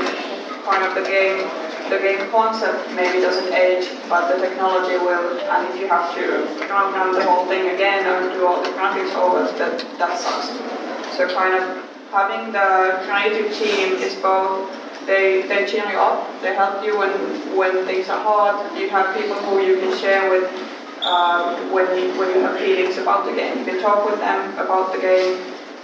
kind of the game, the game concept maybe doesn't age, but the technology will, and if you have to run down the whole thing again and do all the graphics over, that, that sucks. So kind of having the creative team is both, they, they cheer you up, they help you when, when things are hard, you have people who you can share with uh, when, when you have feelings about the game. You can talk with them about the game,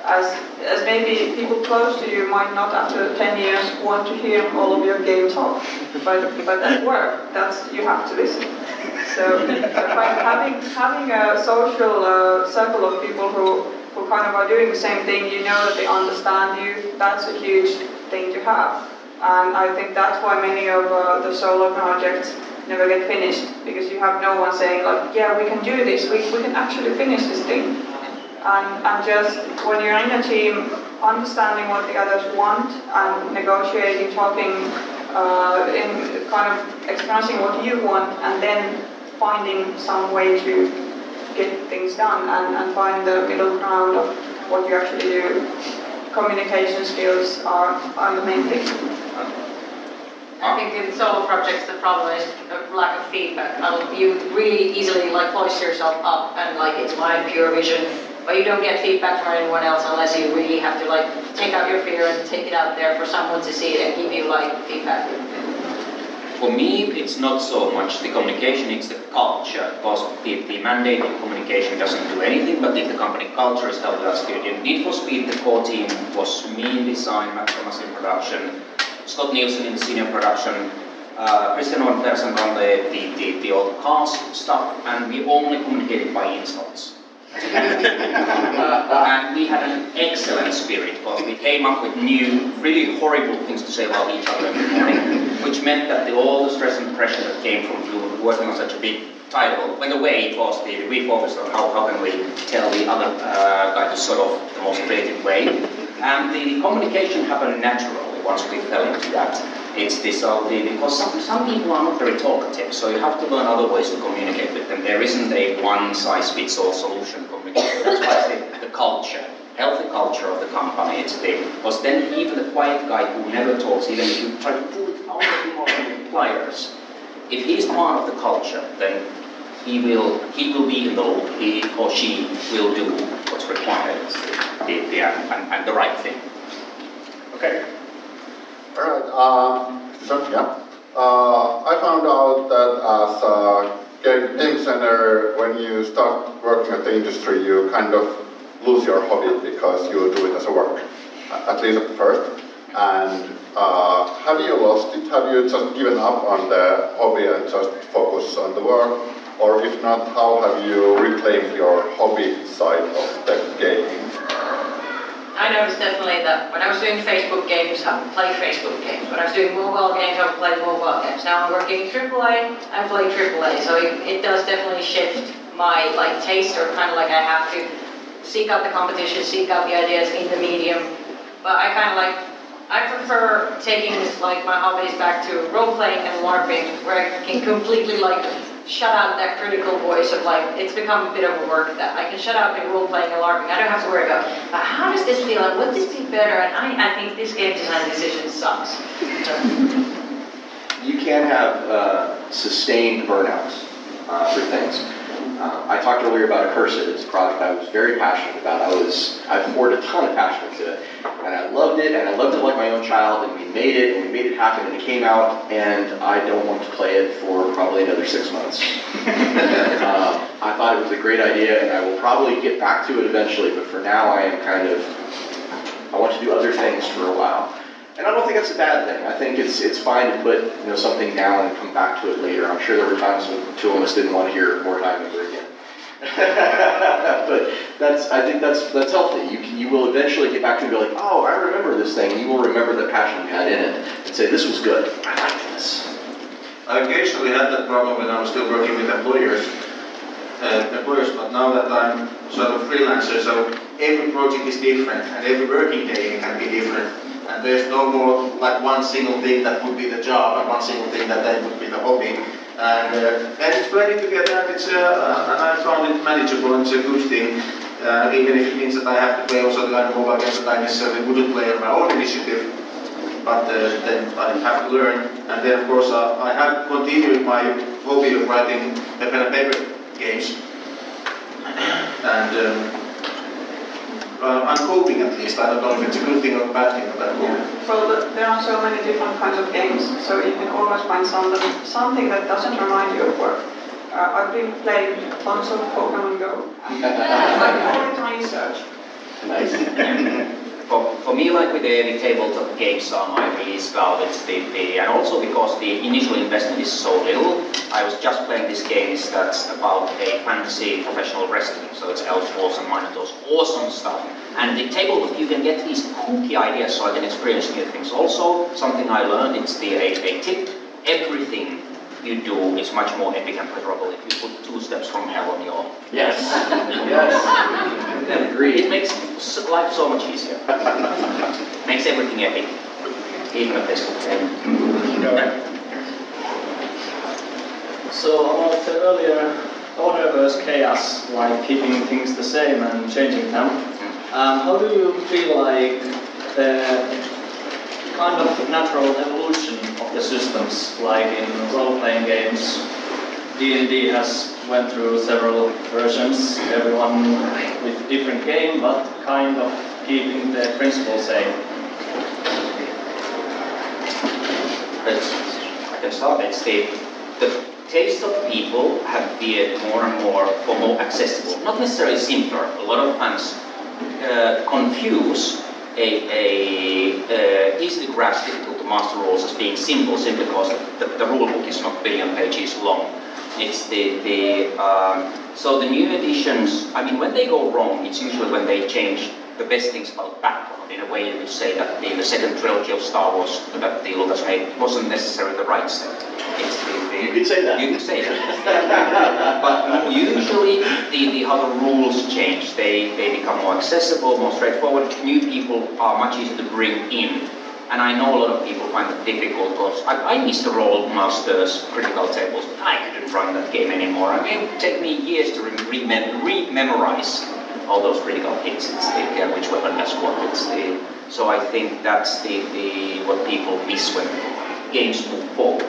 As, as maybe people close to you might not after ten years want to hear all of your game talk, but but at work, that's you have to listen. So, so having having a social uh, circle of people who, who kind of are doing the same thing, you know that they understand you, that's a huge thing to have. And I think that's why many of uh, the solo projects never get finished, because you have no one saying like, yeah, we can do this, we, we can actually finish this thing. And, and just when you're in a team, understanding what the others want and negotiating, talking, uh, in kind of expressing what you want, and then finding some way to get things done and, and find the middle ground of what you actually do. Communication skills are, are the main thing. I think in solo projects the problem is a lack of feedback. You really easily like polish yourself up and like it's my pure vision. But you don't get feedback from anyone else unless you really have to like take out your fear and take it out there for someone to see it and give you like feedback. For me, it's not so much the communication, it's the culture. Because the, the mandated communication doesn't do anything, but if the company culture is held, that's good. In Need for Speed, the core team was me in design, Matt Thomas in production, Scott Nielsen in senior production, uh, Christian Van Persen on the, the, the, the old cast stuff, and we only communicated by insults. And we had an excellent spirit, because we came up with new, really horrible things to say about each other every morning, which meant that the, all the stress and pressure that came from working on such a big title went away. It was the, we focused on how, how can we tell the other uh, guy to sort of the most creative way, and the communication happened naturally once we fell into that. It's this uh, the, because some, some people are not very talkative, so you have to learn other ways to communicate with them. There isn't a one-size-fits-all solution to communication. That's why the, the culture, healthy culture of the company is big. Because then even the quiet guy who never talks, even if you try to pull it out of him or the pliers, if he's part of the culture, then he will he will be in the loop. He or she will do what's required, the, the, and, and the right thing. Okay. All right, uh, Sophia, uh, I found out that as a game designer, when you start working at the industry, you kind of lose your hobby because you do it as a work, at least at first. And uh, have you lost it? Have you just given up on the hobby and just focus on the work? Or if not, how have you reclaimed your hobby side of the game? I noticed definitely that when I was doing Facebook games, I would play Facebook games. When I was doing mobile games, I would play mobile games. Now I'm working in triple A, I play triple A. So it, it does definitely shift my like taste, or kind of like I have to seek out the competition, seek out the ideas in the medium. But I kind of like, I prefer taking like my hobbies back to role-playing and LARPing, where I can completely like shut out that critical voice of like, it's become a bit of a work that I can shut out the role-playing and LARPing. I don't have to worry about, but how does this feel, and would this be better, and I, I think this game design decision sucks. You can have uh, sustained burnouts uh, for things. Uh, I talked earlier about Accursed. It's a project I was very passionate about. I was, I poured a ton of passion into it, and I loved it, and I loved it like my own child, and we made it, and we made it happen, and it came out, and I don't want to play it for probably another six months. uh, I thought it was a great idea, and I will probably get back to it eventually, but for now I am kind of, I want to do other things for a while. And I don't think that's a bad thing. I think it's it's fine to put you know something down and come back to it later. I'm sure there were times when two of us didn't want to hear Mordheim ever again. But that's I think that's that's healthy. You can, you will eventually get back to it and be like, oh, I remember this thing. And you will remember the passion you had in it and say, this was good. I like this. I occasionally had that problem when I was still working with employers, uh, employers. But now that I'm sort of freelancer, so every project is different and every working day can be different. And there's no more like one single thing that would be the job and one single thing that then would be the hobby. And uh, and it's playing together, and it's uh, uh, and I found it manageable, and it's a good thing. Uh, even if it means that I have to play also the kind of mobile games that I necessarily wouldn't play on my own initiative. But uh, then I have to learn. And then of course uh, I have continued my hobby of writing pen and paper games. And. Um, Um, I'm hoping at least, I don't know if it's a good thing or a bad thing, but yeah. Well, there are so many different kinds of games, so you can always find some, something that doesn't remind you of work. Uh, I've been playing lots of Pokemon Go, and I've always my research. Nice. for, for me, like with any tabletop games, are my release valve, it's the, the, and also because the initial investment is so little, I was just playing this game that's about a fantasy professional wrestling, so it's L. Schwartz and Monitors, awesome stuff. And the table, you can get these kooky ideas, so I can experience new things. Also, something I learned, it's the a, a tip, everything you do is much more epic and pleasurable if you put two steps from hell on your... Yes. Yes. Agreed. It makes life so much easier. Makes everything epic. Even if it's okay. So about the earlier order versus chaos, like keeping things the same and changing them, um, how do you feel like the kind of natural evolution of the systems, like in role-playing games, D and D has went through several versions, everyone with different game, but kind of keeping the principle same? It's, I can start, it's the, the taste of people have veered more and more for more accessible, not necessarily simpler. A lot of fans uh, confuse a, a uh, easily grasped difficult to master rules as being simple, simply because the, the rule book is not a billion pages long. It's the, the um, so the new editions, I mean, when they go wrong, it's usually when they change the best things about background. In a way, you would say that the, the second trilogy of Star Wars that the Lucas made wasn't necessarily the right set. It's the, the, you could say that. You could say that. But usually, the, the how the rules change. They, they become more accessible, more straightforward. New people are much easier to bring in. And I know a lot of people find it difficult because I, I miss the role masters, critical tables. I couldn't run that game anymore. I mean, it would take me years to re-memorize all those critical hits. It's the yeah, which weapon has what. It's the so I think that's the, the what people miss when games move forward.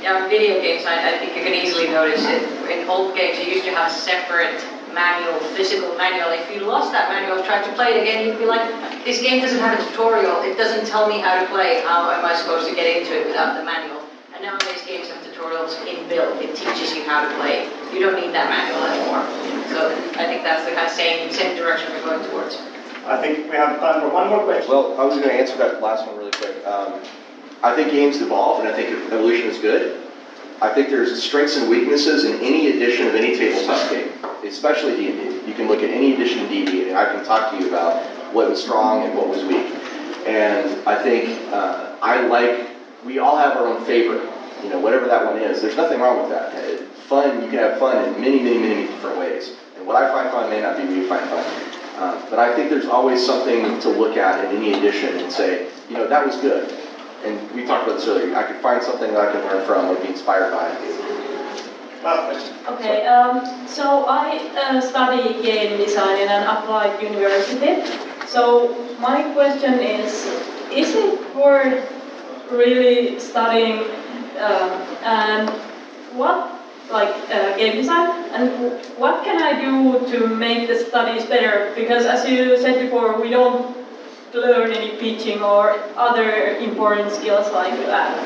Yeah, video games. I, I think you can easily notice it. In old games, you used to have separate manual, physical manual. If you lost that manual, tried to play it again, you'd be like, this game doesn't have a tutorial. It doesn't tell me how to play. How am I supposed to get into it without the manual? And nowadays, games have tutorials inbuilt. It teaches you how to play. You don't need that manual anymore. So I think that's the kind of same, same direction we're going towards. I think we have time for one more question. Well, I was going to answer that last one really quick. Um, I think games evolve, and I think evolution is good. I think there's strengths and weaknesses in any edition of any tabletop game, especially D and D. You can look at any edition of D and D, and I can talk to you about what was strong and what was weak. And I think uh, I like, we all have our own favorite, you know, whatever that one is. There's nothing wrong with that. It, fun, you can have fun in many, many, many different ways. And what I find fun may not be what you find fun. Uh, but I think there's always something to look at in any edition and say, you know, that was good. And we talked about this earlier. I could find something that I can learn from or be inspired by. Okay, um, so I uh, study game design in an applied university. So my question is, is it worth really studying uh, and what, like uh, game design, and what can I do to make the studies better? Because as you said before, we don't learn any pitching or other important skills like that.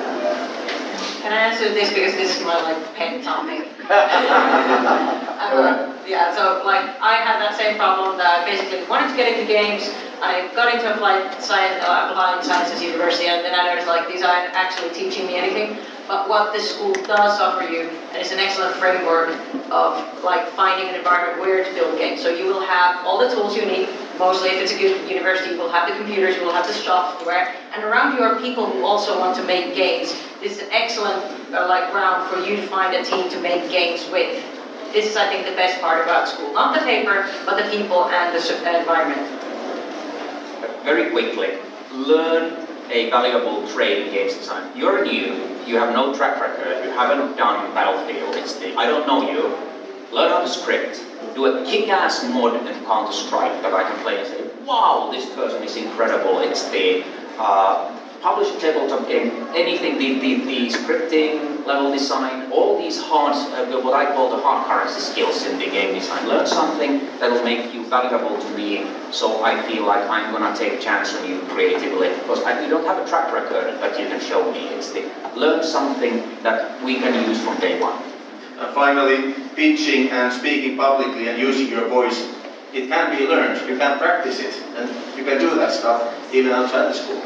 Can I answer this, because this is more like pen topic? um, yeah, so like I had that same problem that I basically wanted to get into games. I got into applied science, uh, applied sciences university, and then I noticed like these aren't actually teaching me anything. But what this school does offer you, and it's an excellent framework of like finding an environment where to build games. So you will have all the tools you need. Mostly, if it's a good university, you will have the computers, you will have the software, and around you are people who also want to make games. This is an excellent uh, like ground for you to find a team to make games with. This is, I think, the best part about school, not the paper, but the people and the environment. Very quickly, learn a valuable trade in games design. You're new, you have no track record, you haven't done Battlefield, it's the, I don't know you. Learn how to script, do a kick-ass mod and Counter-Strike that I can play and say, wow, this person is incredible, it's the uh, publish a tabletop game, anything, the, the, the scripting, level design, all these hard, uh, what I call the hard currency skills in the game design. Learn something that will make you valuable to me, so I feel like I'm going to take a chance on you creatively, because I, you don't have a track record that you can show me. It's the, learn something that we can use from day one. And finally, pitching and speaking publicly and using your voice, it can be learned, you can practice it, and you can do that stuff even outside the school.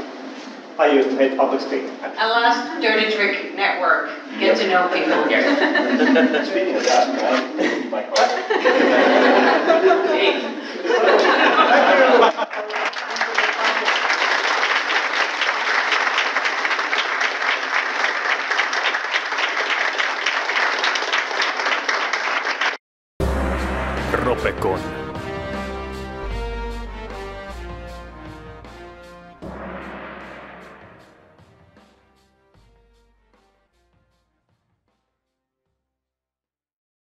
I used to hate public speaking. Alas, Dirty Trick Network. Get to know people. Yes. Speaking of that, right? My heart. Hey. Thank you. Ropecon.